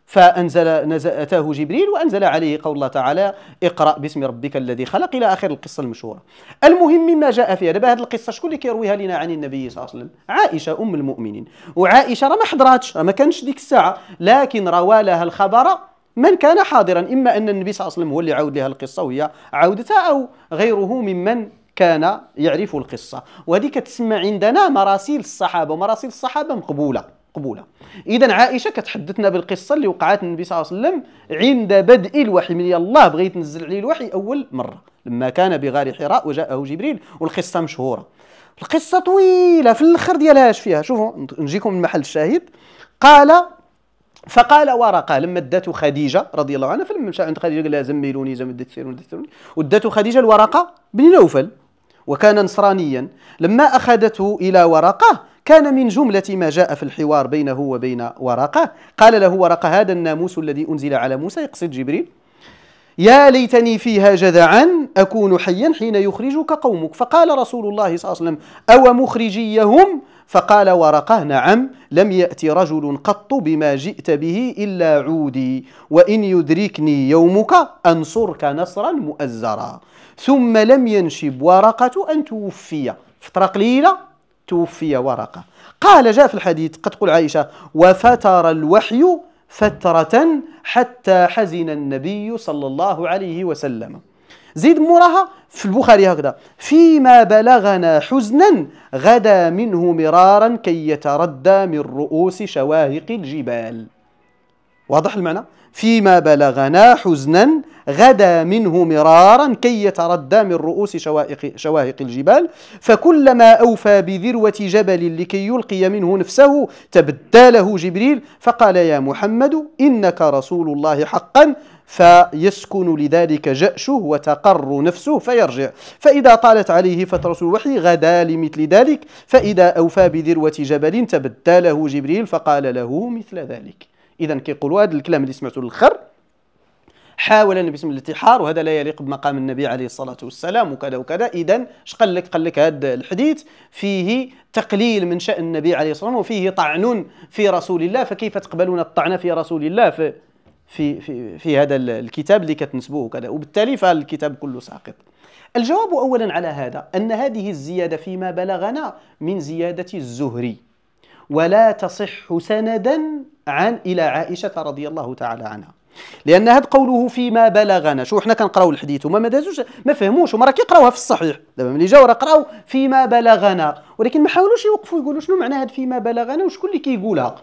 فأنزل نزل أتاه جبريل وأنزل عليه قول الله تعالى اقرأ باسم ربك الذي خلق إلى آخر القصة المشهورة. المهم مما جاء فيها دابا، هذه القصة شكون اللي كيرويها لنا عن النبي صلى الله عليه وسلم؟ عائشة أم المؤمنين، وعائشة راه ما حضراتش، راه ما كانش ديك الساعة، لكن روى لها الخبر من كان حاضرا، إما أن النبي صلى الله عليه وسلم هو اللي عاود لها القصة وهي عاودتها، أو غيره ممن كان يعرف القصة. وهذه كتسمى عندنا مراسيل الصحابة، ومراسيل الصحابة مقبولة قبولة. إذا عائشة كتحدثنا بالقصة اللي وقعت النبي صلى الله عليه وسلم عند بدء الوحي، من الله بغيت نزل عليه الوحي أول مرة لما كان بغار حراء وجاءه جبريل، والقصة مشهورة. القصة طويلة في الآخر ديالها اش فيها؟ شوفوا نجيكم من محل الشاهد. قال فقال ورقة لما ادته خديجة رضي الله عنها، فلما مشى عند خديجة قال لها زميلوني زميلوني، ودته خديجة الورقة بن نوفل وكان نصرانيا. لما أخذته إلى ورقة كان من جملة ما جاء في الحوار بينه وبين ورقة، قال له ورقة هذا الناموس الذي أنزل على موسى، يقصد جبريل، يا ليتني فيها جذعا أكون حيا حين يخرجك قومك. فقال رسول الله صلى الله عليه وسلم أو مخرجيهم؟ فقال ورقة نعم، لم يأتي رجل قط بما جئت به إلا عودي، وإن يدركني يومك أنصرك نصرا مؤزرا. ثم لم ينشب ورقة أن توفي، فترة قليلة توفي ورقة. قال جاء في الحديث قد تقول عائشة وفتر الوحي فترة حتى حزن النبي صلى الله عليه وسلم. زيد موراها في البخاري هكذا: فيما بلغنا حزنا غدا منه مرارا كي يتردى من رؤوس شواهق الجبال. واضح المعنى؟ فيما بلغنا حزنا غدا منه مرارا كي يتردى من رؤوس شواهق, شواهق الجبال، فكلما أوفى بذروة جبل لكي يلقي منه نفسه تبدله جبريل فقال: يا محمد إنك رسول الله حقا، فيسكن لذلك جأشه وتقر نفسه فيرجع، فإذا طالت عليه فترة الوحي غدا لمثل ذلك، فإذا أوفى بذروة جبل تبدله جبريل فقال له مثل ذلك. إذا كيقولوا هذا الكلام اللي سمعته للخر حاول النبي باسم الانتحار، وهذا لا يليق بمقام النبي عليه الصلاة والسلام وكذا وكذا. إذا اش قال لك؟ قال لك هذا الحديث فيه تقليل من شأن النبي عليه الصلاة والسلام، وفيه طعن في رسول الله، فكيف تقبلون الطعن في رسول الله في في في, في هذا الكتاب اللي كتنسبوه وكذا؟ وبالتالي فالكتاب كله ساقط. الجواب أولا على هذا أن هذه الزيادة فيما بلغنا من زيادة الزهري، ولا تصح سندا عن إلى عائشة رضي الله تعالى عنها، لأن هذا قوله فيما بلغنا. شو حنا كنقراو الحديث وما ما دازوش ما فهموش، وما راه كيقراوها في الصحيح دابا ملي جاو راه قراو فيما بلغنا، ولكن ما حاولوش يوقفوا يقولوا شنو معنى هذا فيما بلغنا وشكون اللي كيقولها،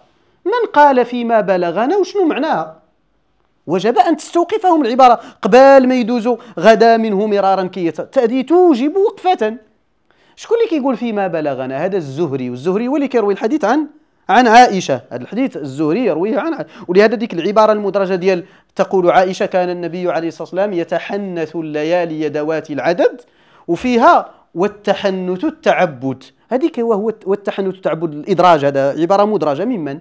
من قال فيما بلغنا وشنو معناها. وجب أن تستوقفهم العبارة قبل ما يدوزوا غدا منه مرارا كي تأتي، توجب وقفة. شكون اللي كيقول فيما بلغنا؟ هذا الزهري، والزهري هو اللي كيروي الحديث عن عن عائشة. هذا الحديث الزهري يرويه عن عائشة، ولهذا ديك العبارة المدرجة ديال تقول عائشة: كان النبي عليه الصلاة والسلام يتحنث الليالي ذوات العدد، وفيها والتحنث التعبد. هذيك وهو والتحنث التعبد الإدراج، هذا عبارة مدرجة ممن؟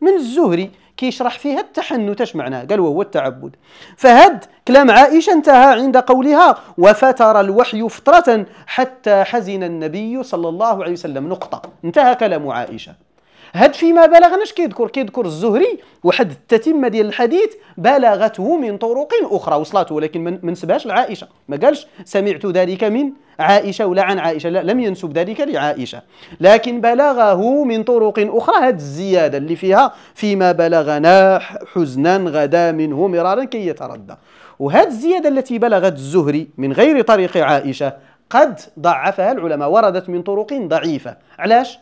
من الزهري، كيشرح فيها التحنث اش معناه، قال وهو التعبد. فهد كلام عائشة انتهى عند قولها: وفتر الوحي فترة حتى حزن النبي صلى الله عليه وسلم، نقطة، انتهى كلام عائشة. هاد فيما بلغناش كيذكر كيذكر الزهري واحد التتمة ديال الحديث بلغته من طرق أخرى وصلاته، ولكن ما نسبهاش لعائشة، ما قالش سمعت ذلك من عائشة ولا عن عائشة، لا، لم ينسب ذلك لعائشة، لكن بلغه من طرق أخرى. هاد الزيادة اللي فيها فيما بلغنا حزنا غدا منه مرارا كي يتردى، وهاد الزيادة التي بلغت الزهري من غير طريق عائشة قد ضعفها العلماء، وردت من طرق ضعيفة. علاش؟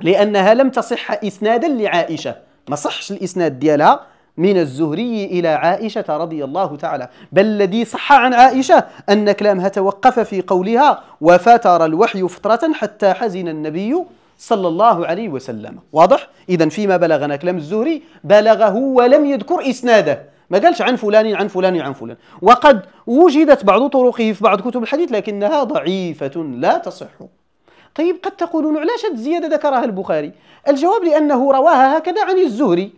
لأنها لم تصح إسنادا لعائشة، ما صحش الإسناد ديالها من الزهري إلى عائشة رضي الله تعالى، بل الذي صح عن عائشة أن كلامها توقف في قولها: وفتر الوحي فترة حتى حزن النبي صلى الله عليه وسلم. واضح؟ إذا فيما بلغنا كلام الزهري بلغه ولم يذكر إسناده، ما قالش عن فلان عن فلان عن فلان، وقد وجدت بعض طرقه في بعض كتب الحديث لكنها ضعيفة لا تصح. طيب قد تقولون علاش هاد الزيادة ذكرها البخاري؟ الجواب: لأنه رواها هكذا عن الزهري،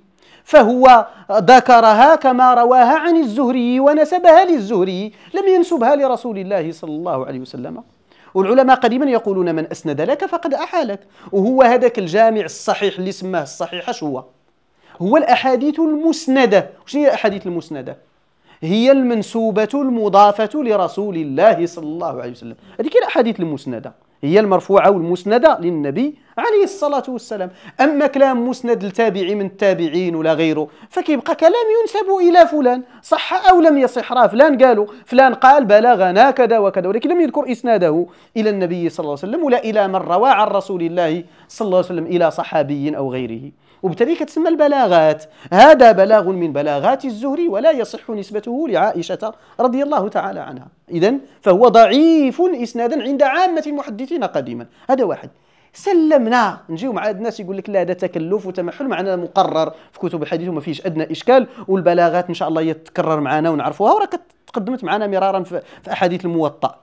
فهو ذكرها كما رواها عن الزهري ونسبها للزهري، لم ينسبها لرسول الله صلى الله عليه وسلم. والعلماء قديما يقولون: من أسند لك فقد أحالك. وهو هذاك الجامع الصحيح اللي سماه الصحيح اش هو؟ هو الأحاديث المسندة. وشنو هي الأحاديث المسندة؟ هي المنسوبة المضافة لرسول الله صلى الله عليه وسلم. هذيك الأحاديث المسندة هي المرفوعة والمسندة للنبي عليه الصلاة والسلام. أما كلام مسند لتابعي من التابعين ولا غيره فكيبقى كلام ينسب إلى فلان، صح أو لم يصح، راه فلان قالوا فلان قال بلغنا كذا وكذا، ولكن لم يذكر إسناده إلى النبي صلى الله عليه وسلم ولا إلى من روى عن رسول الله صلى الله عليه وسلم، إلى صحابي أو غيره، وبالتالي كتسمى البلاغات. هذا بلاغ من بلاغات الزهري ولا يصح نسبته لعائشة رضي الله تعالى عنها، إذن فهو ضعيف إسنادا عند عامة المحدثين قديما. هذا واحد سلمنا. نجيو مع هاد الناس يقول لك لا هذا تكلف وتمحل، معنا مقرر في كتب الحديث وما فيش ادنى اشكال، والبلاغات ان شاء الله يتكرر معنا ونعرفوها، وراه تقدمت معنا مرارا في احاديث الموطأ،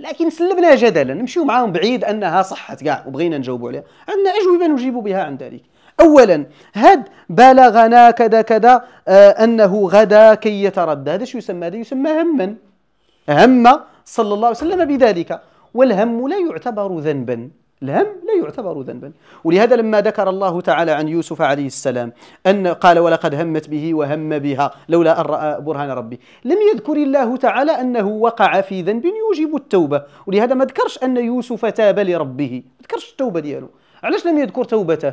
لكن سلمنا جدلا نمشيو معاهم بعيد انها صحت كاع وبغينا نجاوبوا عليها، عندنا اجوبه نجيبوا بها عن ذلك. اولا هاد بلغنا كذا كذا آه انه غدا كي يتردى، هذا شو يسمى؟ هذا يسمى هما، هم صلى الله عليه وسلم بذلك، والهم لا يعتبر ذنبا، الهم لا يعتبر ذنبا. ولهذا لما ذكر الله تعالى عن يوسف عليه السلام أن قال: ولقد همت به وهم بها لولا أن رأى برهان ربي، لم يذكر الله تعالى أنه وقع في ذنب يوجب التوبة، ولهذا ما ذكرش أن يوسف تاب لربه، ما ذكرش التوبة دياله. علاش لم يذكر توبته؟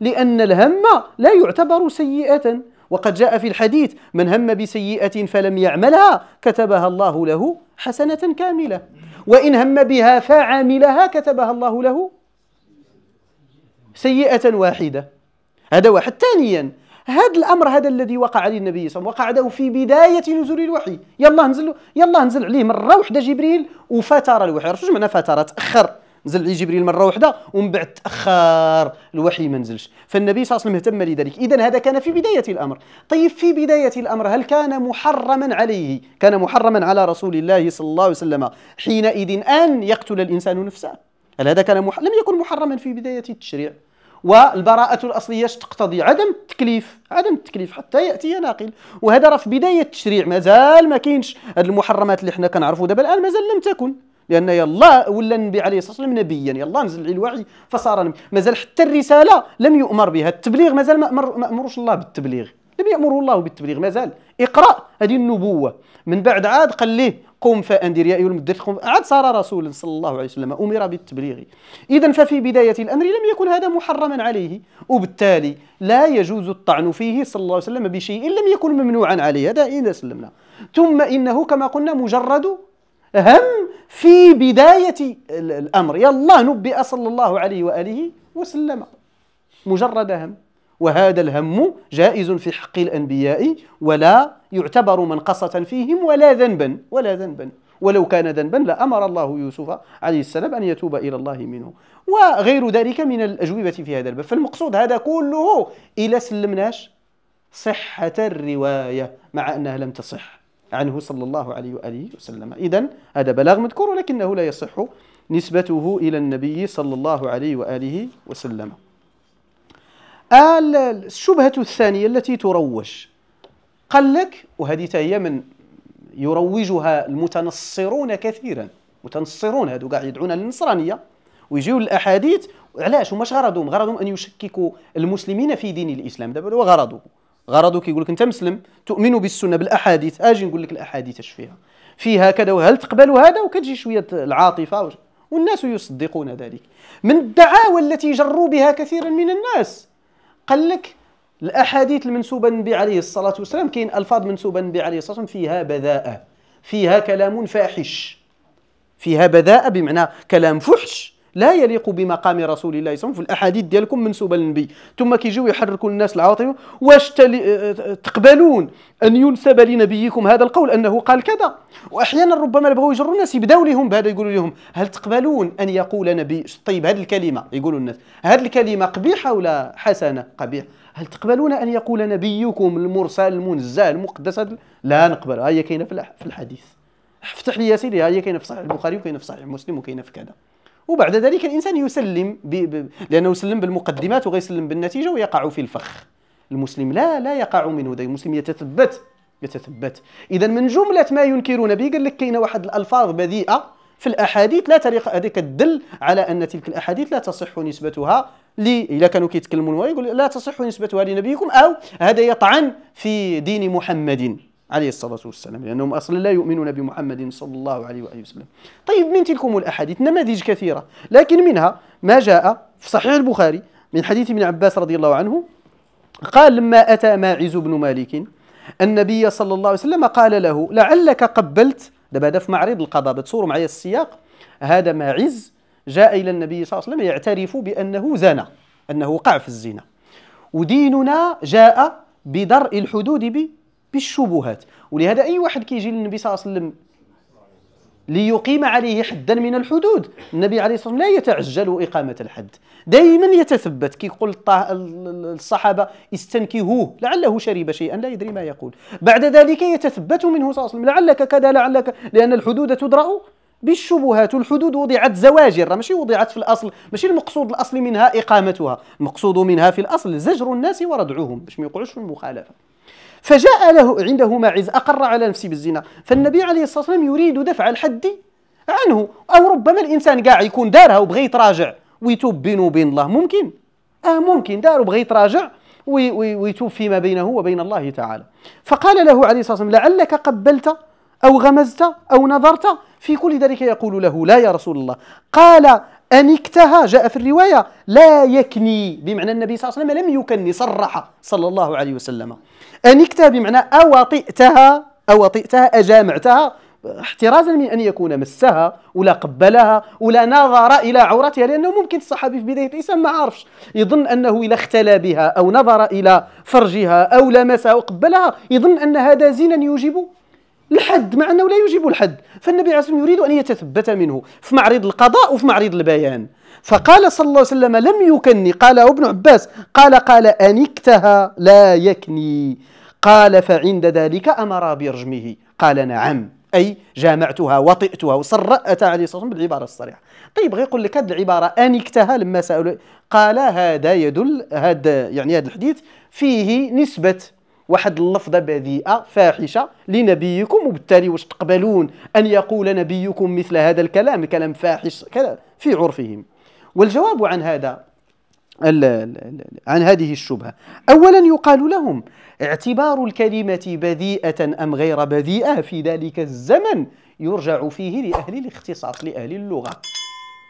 لأن الهم لا يعتبر سيئة، وقد جاء في الحديث: من هم بسيئة فلم يعملها كتبها الله له حسنة كاملة، وإن هم بها فعملها كتبها الله له سيئة واحدة. هذا واحد. ثانيا، هذا الأمر هذا الذي وقع للنبي صلى الله عليه وسلم وقع في بداية نزول الوحي. يلا نزل يلا نزل عليه مرة وحدة جبريل وفتر الوحي. واش معنى فتر؟ تأخر. نزل عليه جبريل مرة وحدة ومن بعد تأخر الوحي ما نزلش. فالنبي صلى الله عليه وسلم اهتم لذلك. إذا هذا كان في بداية الأمر. طيب في بداية الأمر هل كان محرما عليه؟ كان محرما على رسول الله صلى الله عليه وسلم حينئذ أن يقتل الإنسان نفسه؟ هل هذا كان مح... لم يكن محرما في بداية التشريع. والبراءة الأصلية تقتضي عدم التكليف، عدم التكليف حتى يأتي ناقل. وهذا راه في بداية التشريع، مازال ما كاينش هاد المحرمات اللي حنا كنعرفوا دابا الآن، مازال لم تكن، لأن يلا ولا النبي عليه الصلاة والسلام نبيا، يلا نزل عليه الوحي فصار نبي. مازال حتى الرسالة لم يؤمر بها، التبليغ مازال ما أمرش الله بالتبليغ، لم يأمره الله بالتبليغ، مازال اقرأ هذه النبوة. من بعد عاد قال ليه قم فأنذر يا أيها المدثر، عاد صار رسولا صلى الله عليه وسلم، أمر بالتبليغ. إذن ففي بداية الأمر لم يكن هذا محرما عليه، وبالتالي لا يجوز الطعن فيه صلى الله عليه وسلم بشيء لم يكن ممنوعا عليه، هذا إذا سلمنا. ثم إنه كما قلنا مجرد هم في بداية الأمر، يلا نبئ صلى الله عليه وآله وسلم، مجرد هم. وهذا الهم جائز في حق الأنبياء ولا يعتبر منقصة فيهم ولا ذنبا ولا ذنبا ولو كان ذنبا لأمر الله يوسف عليه السلام أن يتوب إلى الله منه، وغير ذلك من الأجوبة في هذا الباب. فالمقصود هذا كله إلى سلمناش صحة الرواية مع أنها لم تصح عنه صلى الله عليه وآله وسلم. إذن هذا بلاغ مذكور ولكنه لا يصح نسبته إلى النبي صلى الله عليه وآله وسلم. الشبهة الثانية التي تروج، قال لك، وهذه هي من يروجها المتنصرون كثيرا، متنصرون هادو كاع يدعون للنصرانية ويجيو للأحاديث. علاش هما؟ اش غرضهم؟ غرضهم أن يشككوا المسلمين في دين الإسلام. دابا هو غرضه غرضه كيقول لك أنت مسلم تؤمن بالسنة بالأحاديث، أجي نقول لك الأحاديث اش فيها؟ فيها كذا، وهل تقبل هذا؟ وكتجي شوية العاطفة والناس يصدقون ذلك. من الدعاوى التي جروا بها كثيرا من الناس، قال لك الأحاديث المنسوبة للنبي عليه الصلاة والسلام كاين ألفاظ منسوبة للنبي عليه الصلاة والسلام فيها بذاءة، فيها كلام فاحش، فيها بذاءة بمعنى كلام فحش لا يليق بمقام رسول الله صلى الله عليه وسلم. في الأحاديث ديالكم منسوبة للنبي، ثم كيجيو يحركوا الناس العواطف. واش تقبلون أن ينسب لنبيكم هذا القول أنه قال كذا؟ وأحيانا ربما بغاو يجروا الناس، يبداو لهم بهذا، يقولوا لهم هل تقبلون أن يقول نبي، طيب هذه الكلمة، يقولوا الناس هذه الكلمة قبيحة ولا حسنة؟ قبيحة. هل تقبلون أن يقول نبيكم المرسل المنزل المقدس؟ لا نقبل. هي كاينة في الحديث، افتح لي يا سيدي، هي كاينة في صحيح البخاري وكاينة في صحيح مسلم وكاينة في كذا. وبعد ذلك الإنسان يسلم ب... ب... لأنه يسلم بالمقدمات وغيسلم بالنتيجة ويقع في الفخ. المسلم لا لا يقع منه ذلك، المسلم يتثبت يتثبت. إذا من جملة ما ينكرون به قال لك كاين واحد الألفاظ بذيئة في الأحاديث لا تليق، هذيك الدل على أن تلك الأحاديث لا تصح نسبتها لي، إذا كانوا كيتكلمون يقول لا تصح نسبتها لنبيكم، أو هذا يطعن في دين محمد عليه الصلاة والسلام لأنهم أصلا لا يؤمنون بمحمد صلى الله عليه وآله وسلم. طيب من تلكم الأحاديث نماذج كثيرة، لكن منها ما جاء في صحيح البخاري من حديث ابن عباس رضي الله عنه قال: لما أتى ماعز بن مالك النبي صلى الله عليه وسلم قال له: لعلك قبلت. دابا هذا في معرض القضاء، تصوروا معايا السياق. هذا ماعز جاء إلى النبي صلى الله عليه وسلم يعترف بأنه زنى، أنه وقع في الزنا، وديننا جاء بدرء الحدود ب بالشبهات، ولهذا أي واحد كيجي للنبي صلى الله عليه وسلم ليقيم عليه حدا من الحدود، النبي عليه الصلاة والسلام لا يتعجل إقامة الحد، دائما يتثبت. كيقول الصحابة استنكهوه لعله شرب شيئا لا يدري ما يقول، بعد ذلك يتثبت منه صلى الله عليه وسلم لعلك كذا لعلك، لأن الحدود تدرأ بالشبهات. الحدود وضعت زواجر، ماشي وضعت في الأصل، ماشي المقصود الأصلي منها إقامتها، المقصود منها في الأصل زجر الناس وردعهم باش ما يوقعوش في المخالفة. فجاء له عنده ماعز أقر على نفسه بالزنا، فالنبي عليه الصلاة والسلام يريد دفع الحد عنه. أو ربما الإنسان كاع يكون دارها وبغى يتراجع ويتوب بينه وبين الله، ممكن آه ممكن دار وبغى يتراجع ويتوب فيما بينه وبين الله تعالى. فقال له عليه الصلاة والسلام: لعلك قبلت أو غمزت أو نظرت. في كل ذلك يقول له: لا يا رسول الله. قال: أنكتها، جاء في الرواية لا يكني بمعنى النبي صلى الله عليه وسلم لم يكني، صرح صلى الله عليه وسلم. أنكتها بمعنى أوطئتها، أوطئتها أجامعتها احترازا من أن يكون مسها ولا قبلها ولا نظر إلى عورتها، لأنه ممكن الصحابي في بداية الإسلام ما عارفش، يظن أنه إذا اختلى بها أو نظر إلى فرجها أو لمسها أو قبلها يظن أن هذا زنا يوجب الحد، مع أنه لا يوجب الحد. فالنبي عليه الصلاة والسلام يريد أن يتثبت منه في معرض القضاء وفي معرض البيان، فقال صلى الله عليه وسلم لم يكني. قال ابن عباس قال قال أنكتها لا يكني. قال فعند ذلك أمر برجمه. قال نعم، أي جامعتها وطئتها وصرأت عليه الصلاة والسلام بالعبارة الصريحة. طيب غير يقول لك هذه العبارة أنكتها لما سألوا، قال هذا يدل، هذا يعني هذا الحديث فيه نسبة واحد اللفظة بذيئة فاحشة لنبيكم، وبالتالي واش تقبلون أن يقول نبيكم مثل هذا الكلام، كلام فاحش كلام في عرفهم؟ والجواب عن هذا عن هذه الشبهة، أولا يقال لهم اعتبار الكلمة بذيئة أم غير بذيئة في ذلك الزمن يرجع فيه لأهل الاختصاص، لأهل اللغة،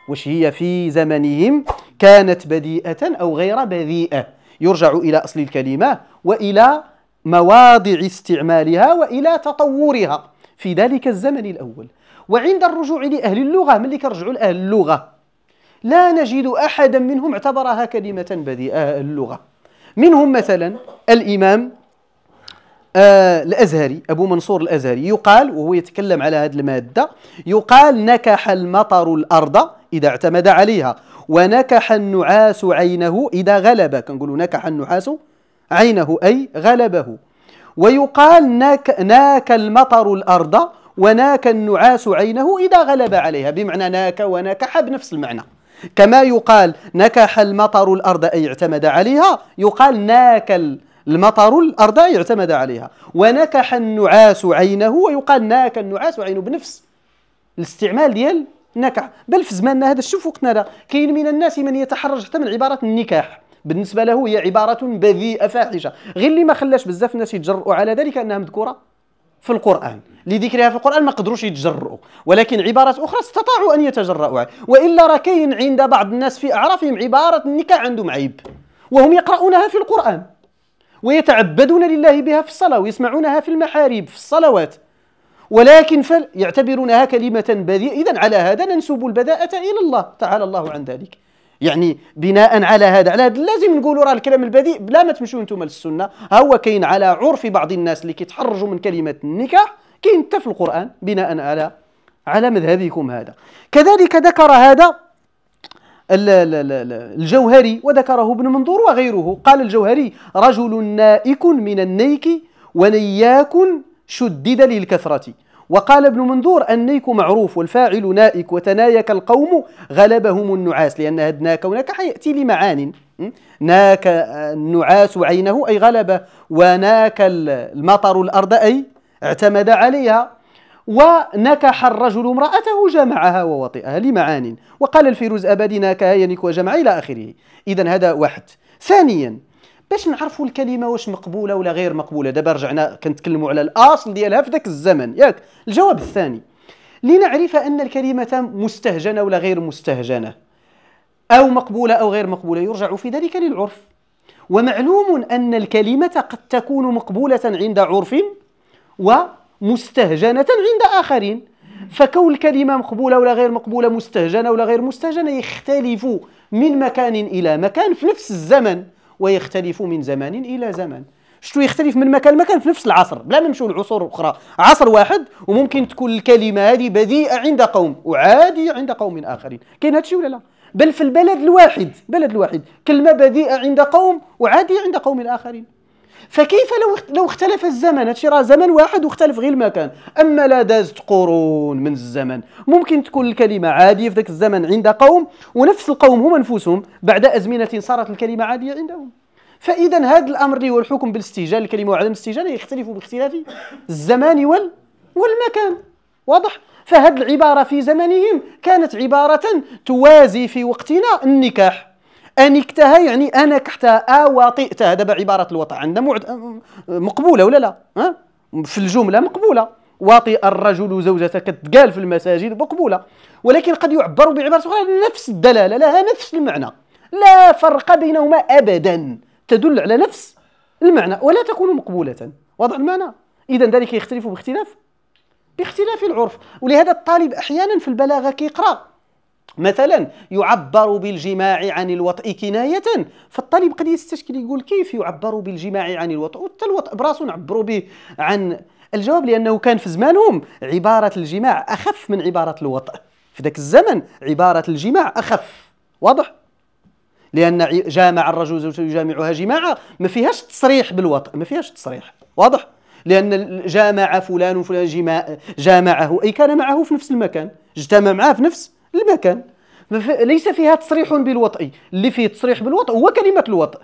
وش هي في زمنهم كانت بذيئة أو غير بذيئة، يرجع إلى أصل الكلمة وإلى مواضع استعمالها وإلى تطورها في ذلك الزمن الأول. وعند الرجوع لأهل اللغة، ملي كنرجعوا لأهل اللغة لا نجد أحدا منهم اعتبرها كلمة بذيئة اللغة. منهم مثلا الإمام آه الأزهري، أبو منصور الأزهري، يقال وهو يتكلم على هذه المادة، يقال نكح المطر الأرض إذا اعتمد عليها، ونكح النعاس عينه إذا غلب، كنقولوا نكح النعاس عينه أي غلبه. ويقال ناك, ناك المطر الأرض وناك النعاس عينه إذا غلب عليها، بمعنى ناك ونكح بنفس المعنى. كما يقال نكح المطر الأرض أي اعتمد عليها، يقال ناك المطر الأرض أي اعتمد عليها. ونكح النعاس عينه، ويقال ناك النعاس عينه بنفس الاستعمال ديال نكح. بل في زماننا هذا، شوف وقتنا هذا، كاين من الناس من يتحرج حتى من عبارة النكاح، بالنسبة له هي عبارة بذيئة فاحشة، غير اللي ما خلاش بزاف الناس يتجرؤوا على ذلك أنها مذكورة في القرآن، لذكرها في القرآن ما قدروش يتجرؤوا، ولكن عبارات أخرى استطاعوا أن يتجرؤوا عليها. وإلا راه كاين عند بعض الناس في أعرافهم عبارة النكاح عندهم عيب، وهم يقرؤونها في القرآن ويتعبدون لله بها في الصلاة ويسمعونها في المحاريب في الصلوات، ولكن يعتبرونها كلمة بذيئة. إذن على هذا ننسب البذاءة إلى الله، تعالى الله عن ذلك. يعني بناء على هذا، على هذا لازم نقولوا راه الكلام البذيء بلا ما تمشوا انتم للسنه، ها هو كاين على عرف بعض الناس اللي كيتحرجوا من كلمه النكاح، كاين حتى في القران بناء على على مذهبكم هذا. كذلك ذكر هذا الجوهري وذكره ابن منظور وغيره. قال الجوهري رجل نائك من النيك، ونياك شدد للكثره. وقال ابن منذور النيك معروف والفاعل نائك، وتنايك القوم غلبهم النعاس، لأن هذا ناك ونكح يأتي لمعان، ناك النعاس عينه أي غلبه، وناك المطر الأرض أي اعتمد عليها، ونكح الرجل امرأته جمعها ووطئها لمعان. وقال الفيروز أبادي ناكها ينك وجمع إلى آخره. إذن هذا واحد. ثانيا باش نعرفوا الكلمه واش مقبوله ولا غير مقبوله، دابا رجعنا كنتكلموا على الاصل ديالها في ذاك الزمن، ياك؟ الجواب الثاني لنعرف ان الكلمه مستهجنه ولا غير مستهجنه، او مقبوله او غير مقبوله، يرجع في ذلك للعرف. ومعلوم ان الكلمه قد تكون مقبوله عند عرف ومستهجنه عند اخرين. فكون الكلمه مقبوله ولا غير مقبوله، مستهجنه ولا غير مستهجنه، يختلف من مكان الى مكان في نفس الزمن، ويختلف من زمان إلى زمان. شتو يختلف من مكان لمكان في نفس العصر، بلا ما نمشيو لعصور أخرى، عصر واحد وممكن تكون الكلمة هذه بذيئة عند قوم وعادية عند قوم آخرين، كاين هادشي ولا لا؟ بل في البلد الواحد، بلد الواحد كلمة بذيئة عند قوم وعادية عند قوم آخرين. فكيف لو لو اختلف الزمن؟ هادشي راه زمن واحد واختلف غير المكان، أما لا دازت قرون من الزمن، ممكن تكون الكلمة عادية في ذاك الزمن عند قوم، ونفس القوم هم أنفسهم بعد أزمنة صارت الكلمة عادية عندهم. فإذا هذا الأمر اللي هو الحكم بالاستهجان الكلمة وعدم استهجانها يختلف باختلاف الزمان وال والمكان، واضح؟ فهذه العبارة في زمنهم كانت عبارة توازي في وقتنا النكاح. أنكتها يعني أنا كحتها أوطئتها، دابا عبارة الوطأ عندنا مقبولة ولا لا؟ ها؟ في الجملة مقبولة، وطئ الرجل زوجته، كتقال في المساجد مقبوله، ولكن قد يعبر بعباره اخرى نفس الدلاله، لها نفس المعنى، لا فرق بينهما ابدا، تدل على نفس المعنى ولا تكون مقبوله. واضح المعنى؟ اذا ذلك يختلف باختلاف باختلاف العرف. ولهذا الطالب احيانا في البلاغه كيقرا مثلا يعبر بالجماع عن الوطء كناية، فالطالب قد يستشكل يقول كيف يعبر بالجماع عن الوطء، وحتى الوطء براسو نعبروا به عن الجواب، لأنه كان في زمانهم عبارة الجماع أخف من عبارة الوطء، في ذاك الزمن عبارة الجماع أخف، واضح؟ لأن جامع الرجل زوجته يجامعها جماعة ما فيهاش تصريح بالوطء، ما فيهاش تصريح، واضح؟ لأن جامع فلان وفلان جماع جامعه، أي كان معه في نفس المكان، اجتمع معه في نفس المكان، ليس فيها تصريح بالوطء، اللي فيه تصريح بالوطء هو كلمة الوطء،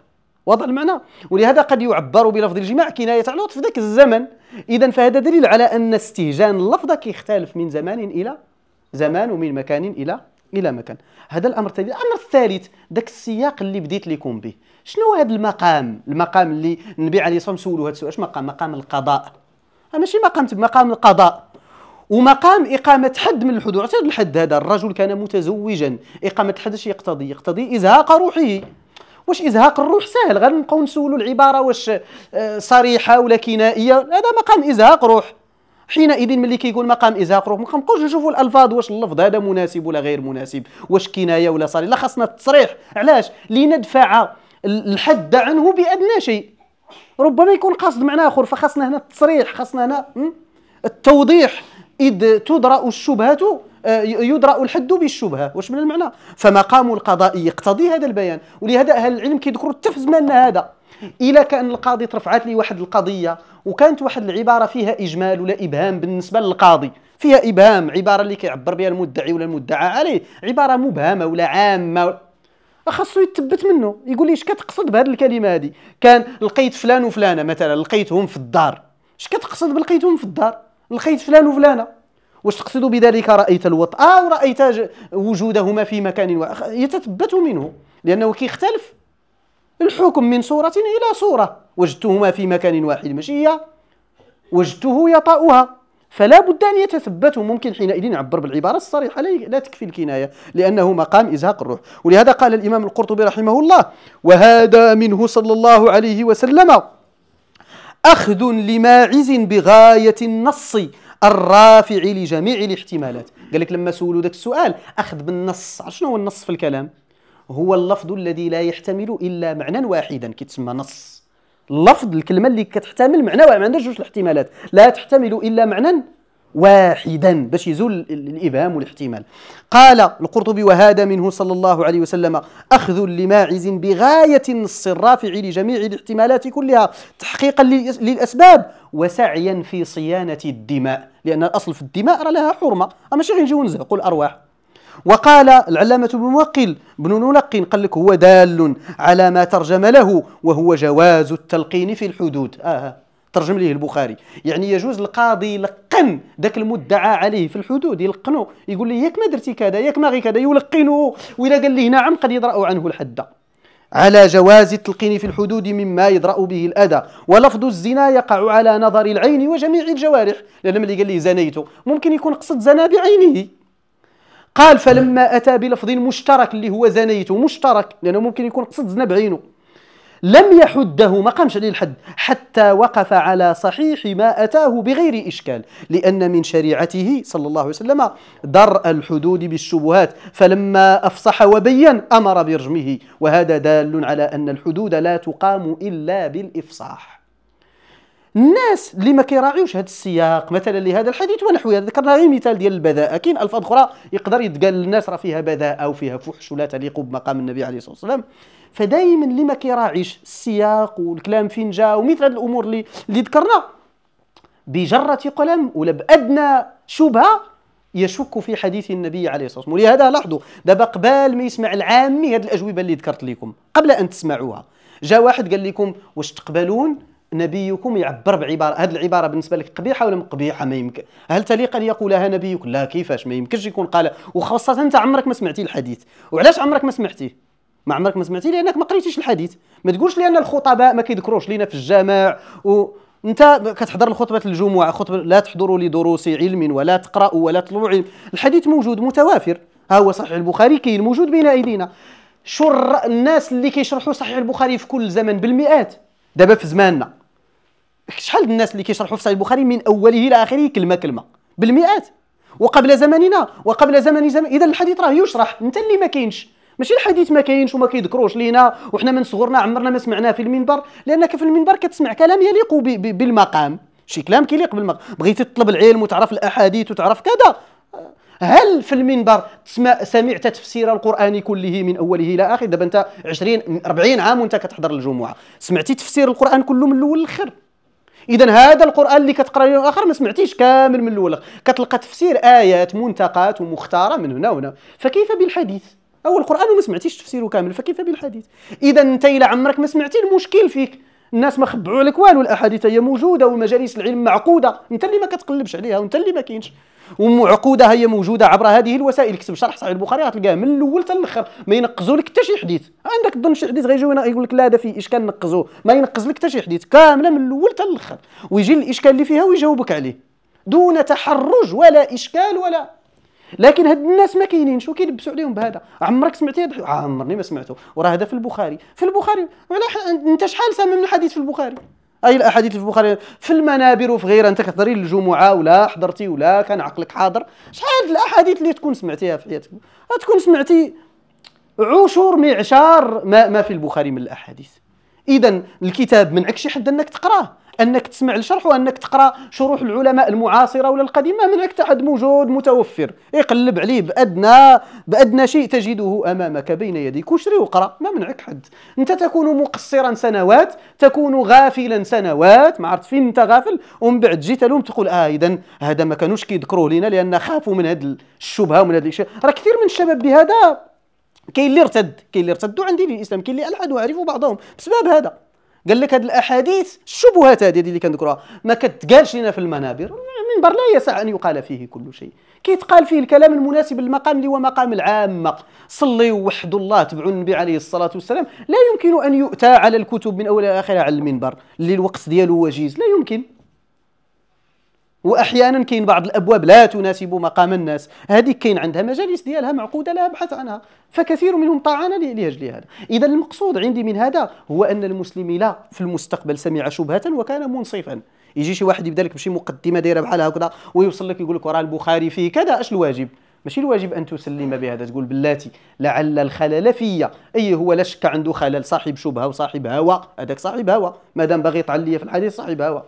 واضح المعنى؟ ولهذا قد يعبر بلفظ الجماع كناية عن الوطء في ذاك الزمن. إذا فهذا دليل على أن استهجان اللفظة كيختلف من زمان إلى زمان ومن مكان إلى إلى مكان. هذا الأمر الثاني. الأمر الثالث ذاك السياق اللي بديت لكم به، شنو هذا المقام؟ المقام اللي النبي عليه الصلاة والسلام سولوا هذا السؤال، اش مقام؟ مقام القضاء، ماشي مقام مقام القضاء ومقام إقامة حد من الحدود. اعتبر الحد هذا، الرجل كان متزوجا، إقامة الحد اش يقتضي؟ يقتضي إزهاق روحه. واش إزهاق الروح سهل، غير نبقاو نسولوا العبارة واش صريحة ولا كنائية، هذا مقام إزهاق روح. حينئذ ملي كيكون مقام إزهاق روح مابقاوش نشوفوا الألفاظ واش اللفظ هذا مناسب ولا غير مناسب، واش كناية ولا صريح، لا خاصنا التصريح. علاش؟ لندفع الحد عنه بأدنى شيء، ربما يكون قاصد معنى آخر، فخاصنا هنا التصريح، خاصنا هنا التوضيح. إذ تدرأ الشبهة، يدرأ الحد بالشبهة، واش من المعنى؟ فمقام القضاء يقتضي هذا البيان. ولهذا أهل العلم كيذكروا حتى في زماننا هذا، إلا كان القاضي ترفعت لي واحد القضية وكانت واحد العبارة فيها إجمال ولا إبهام بالنسبة للقاضي، فيها إبهام، عبارة اللي كيعبر بها المدعي ولا المدعى عليه، عبارة مبهمة ولا عامة، خاصو يتثبت منه، يقول لي اش كتقصد بهذه الكلمة هذه؟ كان لقيت فلان وفلانة مثلا، لقيتهم في الدار، اش كتقصد بلقيتهم في الدار؟ لقيت فلان وفلانه، واش تقصد بذلك رايت الوطء او رايت وجودهما في مكان واحد؟ يتثبت منه، لانه كيختلف الحكم من صوره الى صوره، وجدتهما في مكان واحد ماشي هي وجدته يطاؤها، فلا بد ان يتثبت. ممكن حينئذ نعبر بالعباره الصريحه، لا تكفي الكنايه، لانه مقام ازهاق الروح. ولهذا قال الامام القرطبي رحمه الله: وهذا منه صلى الله عليه وسلم أخذ لماعز بغاية النص الرافع لجميع الاحتمالات. قال لك لما سولوا ذاك السؤال أخذ بالنص، شنو هو النص في الكلام؟ هو اللفظ الذي لا يحتمل إلا معنى واحدا كيتسمى نص، اللفظ الكلمة اللي كتحتمل معنى واحد، ما عندهاش جوج الاحتمالات، لا تحتمل إلا معنى واحدا باش يزول الإبهام والاحتمال. قال القرطبي: وهذا منه صلى الله عليه وسلم أخذ لماعز بغاية النص الرافع لجميع الاحتمالات كلها، تحقيقا للأسباب وسعيا في صيانة الدماء، لأن الأصل في الدماء راه لها حرمة، ماشي غير نجيو نزهقوا الأرواح. وقال العلامة ابن الملقن ابن الملقن قال لك: هو دال على ما ترجم له، وهو جواز التلقين في الحدود. آه ترجم ليه البخاري، يعني يجوز القاضي يلقن ذاك المدعى عليه في الحدود، يلقنه يقول لي ياك ما درتي كذا، ياك ما غير كذا، يلقنه، واذا قال ليه نعم قد يدرأ عنه الحد. على جواز التلقين في الحدود مما يدرأ به الأذى. ولفظ الزنا يقع على نظر العين وجميع الجوارح، لأن ملي قال ليه زنيته ممكن يكون قصد زنا بعينه. قال: فلما أتى بلفظ مشترك اللي هو زنيته مشترك، لأنه ممكن يكون قصد زنا بعينه، لم يحده، ما قامش عليه الحد، حتى وقف على صحيح ما أتاه بغير إشكال، لأن من شريعته صلى الله عليه وسلم درء الحدود بالشبهات، فلما أفصح وبين أمر برجمه، وهذا دال على أن الحدود لا تقام إلا بالإفصاح. الناس اللي ما كيراعيوش هذا السياق مثلا لهذا الحديث ونحوه، ذكرنا غير مثال ديال البذاءة، كاين ألفاظ أخرى يقدر يتقال للناس راه فيها بذاءة وفيها فحش ولا تليق بمقام النبي عليه الصلاة والسلام، فدائما اللي ما كيراعيش السياق والكلام فين جا ومثل هذه الامور اللي اللي ذكرنا، بجرة قلم ولا بأدنى شبهة يشك في حديث النبي عليه الصلاة والسلام. ولهذا لاحظوا دابا قبل ما يسمع العامي هذه الأجوبة اللي ذكرت لكم، قبل أن تسمعوها، جاء واحد قال لكم: واش تقبلون نبيكم يعبر بعبارة، هذه العبارة بالنسبة لك قبيحة ولا مقبيحة؟ ما يمكن، هل تليق أن يقولها نبيك؟ لا، كيفاش ما يمكنش يكون قال، وخاصة أنت عمرك ما سمعتي الحديث. وعلاش عمرك ما سمعتيه؟ ما عمرك ما سمعتي لانك ما قريتيش الحديث، ما تقولش لان الخطباء ما كيذكروش لينا في الجامع و... انت كتحضر لخطبه الجمعه، خطبه لا تحضروا لدروس علم ولا تقراوا ولا تطلبوا علم، الحديث موجود متوافر، ها هو صحيح البخاري كاين موجود بين ايدينا. شر الناس اللي كيشرحوا صحيح البخاري في كل زمن بالمئات دابا في زماننا، شحال الناس اللي كيشرحوا في صحيح البخاري من اوله لاخره كلمه كلمه بالمئات، وقبل زماننا وقبل زمن زمن. اذا الحديث راه يشرح، انت اللي ما كاينش، ماشي الحديث ما كاينش وما كيذكروش لينا وحنا من صغرنا عمرنا ما سمعناه في المنبر، لانك في المنبر كتسمع كلام يليق بالمقام، شي كلام كيليق بالمقام. بغيتي تطلب العلم وتعرف الاحاديث وتعرف كذا، هل في المنبر تسمع سمعت تفسير القرآن كله من أوله إلى آخره؟ دابا أنت عشرين أربعين عام وأنت كتحضر الجمعة، سمعتي تفسير القرآن كله من الأول للآخر؟ إذا هذا القرآن اللي كتقرأ اليوم الآخر ما سمعتيش كامل من الأول، كتلقى تفسير آيات منتقات ومختارة من هنا وهنا، فكيف بالحديث؟ أو القرآن وما سمعتيش تفسيره كامل، فكيف بالحديث؟ إذا أنت إلى عمرك ما سمعتي المشكل فيك، الناس ما خبعوا عليك والو، الأحاديث هي موجودة والمجالس العلم معقودة، أنت اللي ما كتقلبش عليها وأنت اللي ما كاينش. ومعقوده هي موجوده عبر هذه الوسائل، كتب شرح صحيح البخاري غتلقاه من الاول حتى الاخر، ما ينقزوا لك حتى شي حديث. عندك الظن شي حديث غيجيو هنا يقول لك لا هذا فيه اشكال نقزوه، ما ينقز لك حتى شي حديث كامله من الاول حتى الاخر، ويجي الاشكال اللي فيها ويجاوبك عليه دون تحرج ولا اشكال ولا. لكن هاد الناس ما كاينينش وكيلبسوا عليهم بهذا. عمرك سمعتي هذا؟ عمرني ما سمعته، وراه هذا في البخاري في البخاري ولا ح... انت شحال سامع من حديث في البخاري؟ اي الاحاديث في البخاري في المنابر وفي غيرها، انت كتحضري للجمعه ولا حضرتي ولا كان عقلك حاضر، شحال الاحاديث اللي تكون سمعتيها في حياتك؟ تكون سمعتي عشر معشار ما, ما في البخاري من الاحاديث. اذا الكتاب منعك شي حد انك تقراه، انك تسمع الشرح، وانك تقرا شروح العلماء المعاصره ولا القديمه، منعك تحد، موجود متوفر، اقلب عليه بادنى بادنى شيء تجده امامك بين يديك، واشري وقرا، ما منعك حد. انت تكون مقصرا سنوات، تكون غافلا سنوات، ما عرفت فين انت غافل، ومن بعد تجي تلوم تقول اه اذا هذا ما كانوش كيذكروه لنا لان خافوا من هذه الشبهه ومن هذا الشيء. راه كثير من الشباب بهذا كاين اللي ارتد، كاين اللي ارتدوا عن دين الاسلام، كاين اللي الحد وعرفوا بعضهم بسبب هذا. قال لك هذه الاحاديث الشبهات هذه اللي كنذكروها ما كتقالش لنا في المنابر، المنبر لا يسع ان يقال فيه كل شيء، كيتقال فيه الكلام المناسب للمقام اللي هو مقام العامه، صلي ووحدوا الله تبعوا النبي عليه الصلاه والسلام، لا يمكن ان يؤتى على الكتب من اولها اخرها على المنبر اللي الوقت ديالو وجيز، لا يمكن. واحيانا كاين بعض الابواب لا تناسب مقام الناس، هذيك كاين عندها مجالس ديالها معقوده لها بحث عنها، فكثير منهم طعن لاجل هذا. اذا المقصود عندي من هذا هو ان المسلم لا في المستقبل سمع شبهه وكان منصفا. يجي شي واحد يبدا لك بشي مقدمه دايره بحال هكذا ويوصل لك يقول لك راه البخاري فيه كذا، اش الواجب؟ ماشي الواجب ان تسلم بهذا، تقول بلاتي لعل الخلل فيا، اي هو لا شك عنده خلل، صاحب شبهه وصاحب هوى، هذاك صاحب هوى مادام باغي يطعن ليا في الحديث صاحب هوى.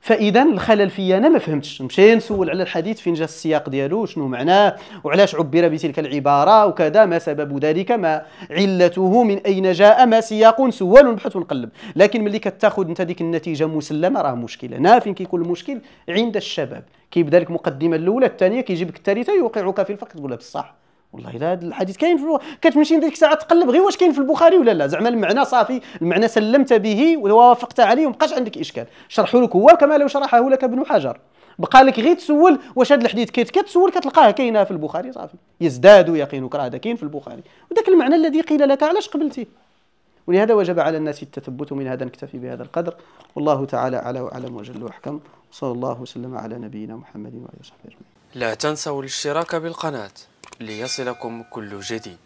فاذا الخلل فيا انا ما فهمتش، نمشي نسول على الحديث فين جا السياق ديالو، شنو معناه وعلاش عبر بتلك العباره وكذا، ما سبب ذلك، ما علته، من اين جاء، ما سياق، سوال ونبحث ونقلب. لكن ملي كتاخذ انت ديك النتيجه مسلمه راه مشكله. هنا فين كيكون المشكل؟ عند الشباب، كيبدا لك المقدمه الاولى الثانيه كيجيب لك الثالثه يوقعك في الفخ، تقول له بصح والله الا هذا الحديث كاين في الو... كتمشي ديك الساعه تقلب غير واش كاين في البخاري ولا لا، زعما المعنى صافي، المعنى سلمت به ووافقت عليه ومابقاش عندك اشكال، شرحوا لك هو كما لو شرحه لك ابن حجر، بقى لك غير تسول واش هذا الحديث كيت كتسول كتلقاه كاينه في البخاري، صافي يزداد يقينك راه هذا كاين في البخاري، وذاك المعنى الذي قيل لك علاش قبلتيه. ولهذا وجب على الناس التثبت من هذا، نكتفي بهذا القدر، والله تعالى اعلى واعلم وجل واحكم، وصلى الله وسلم على نبينا محمد وعلى اله وصحبه اجمعين. لا تنسوا الاشتراك بالقناه ليصلكم كل جديد.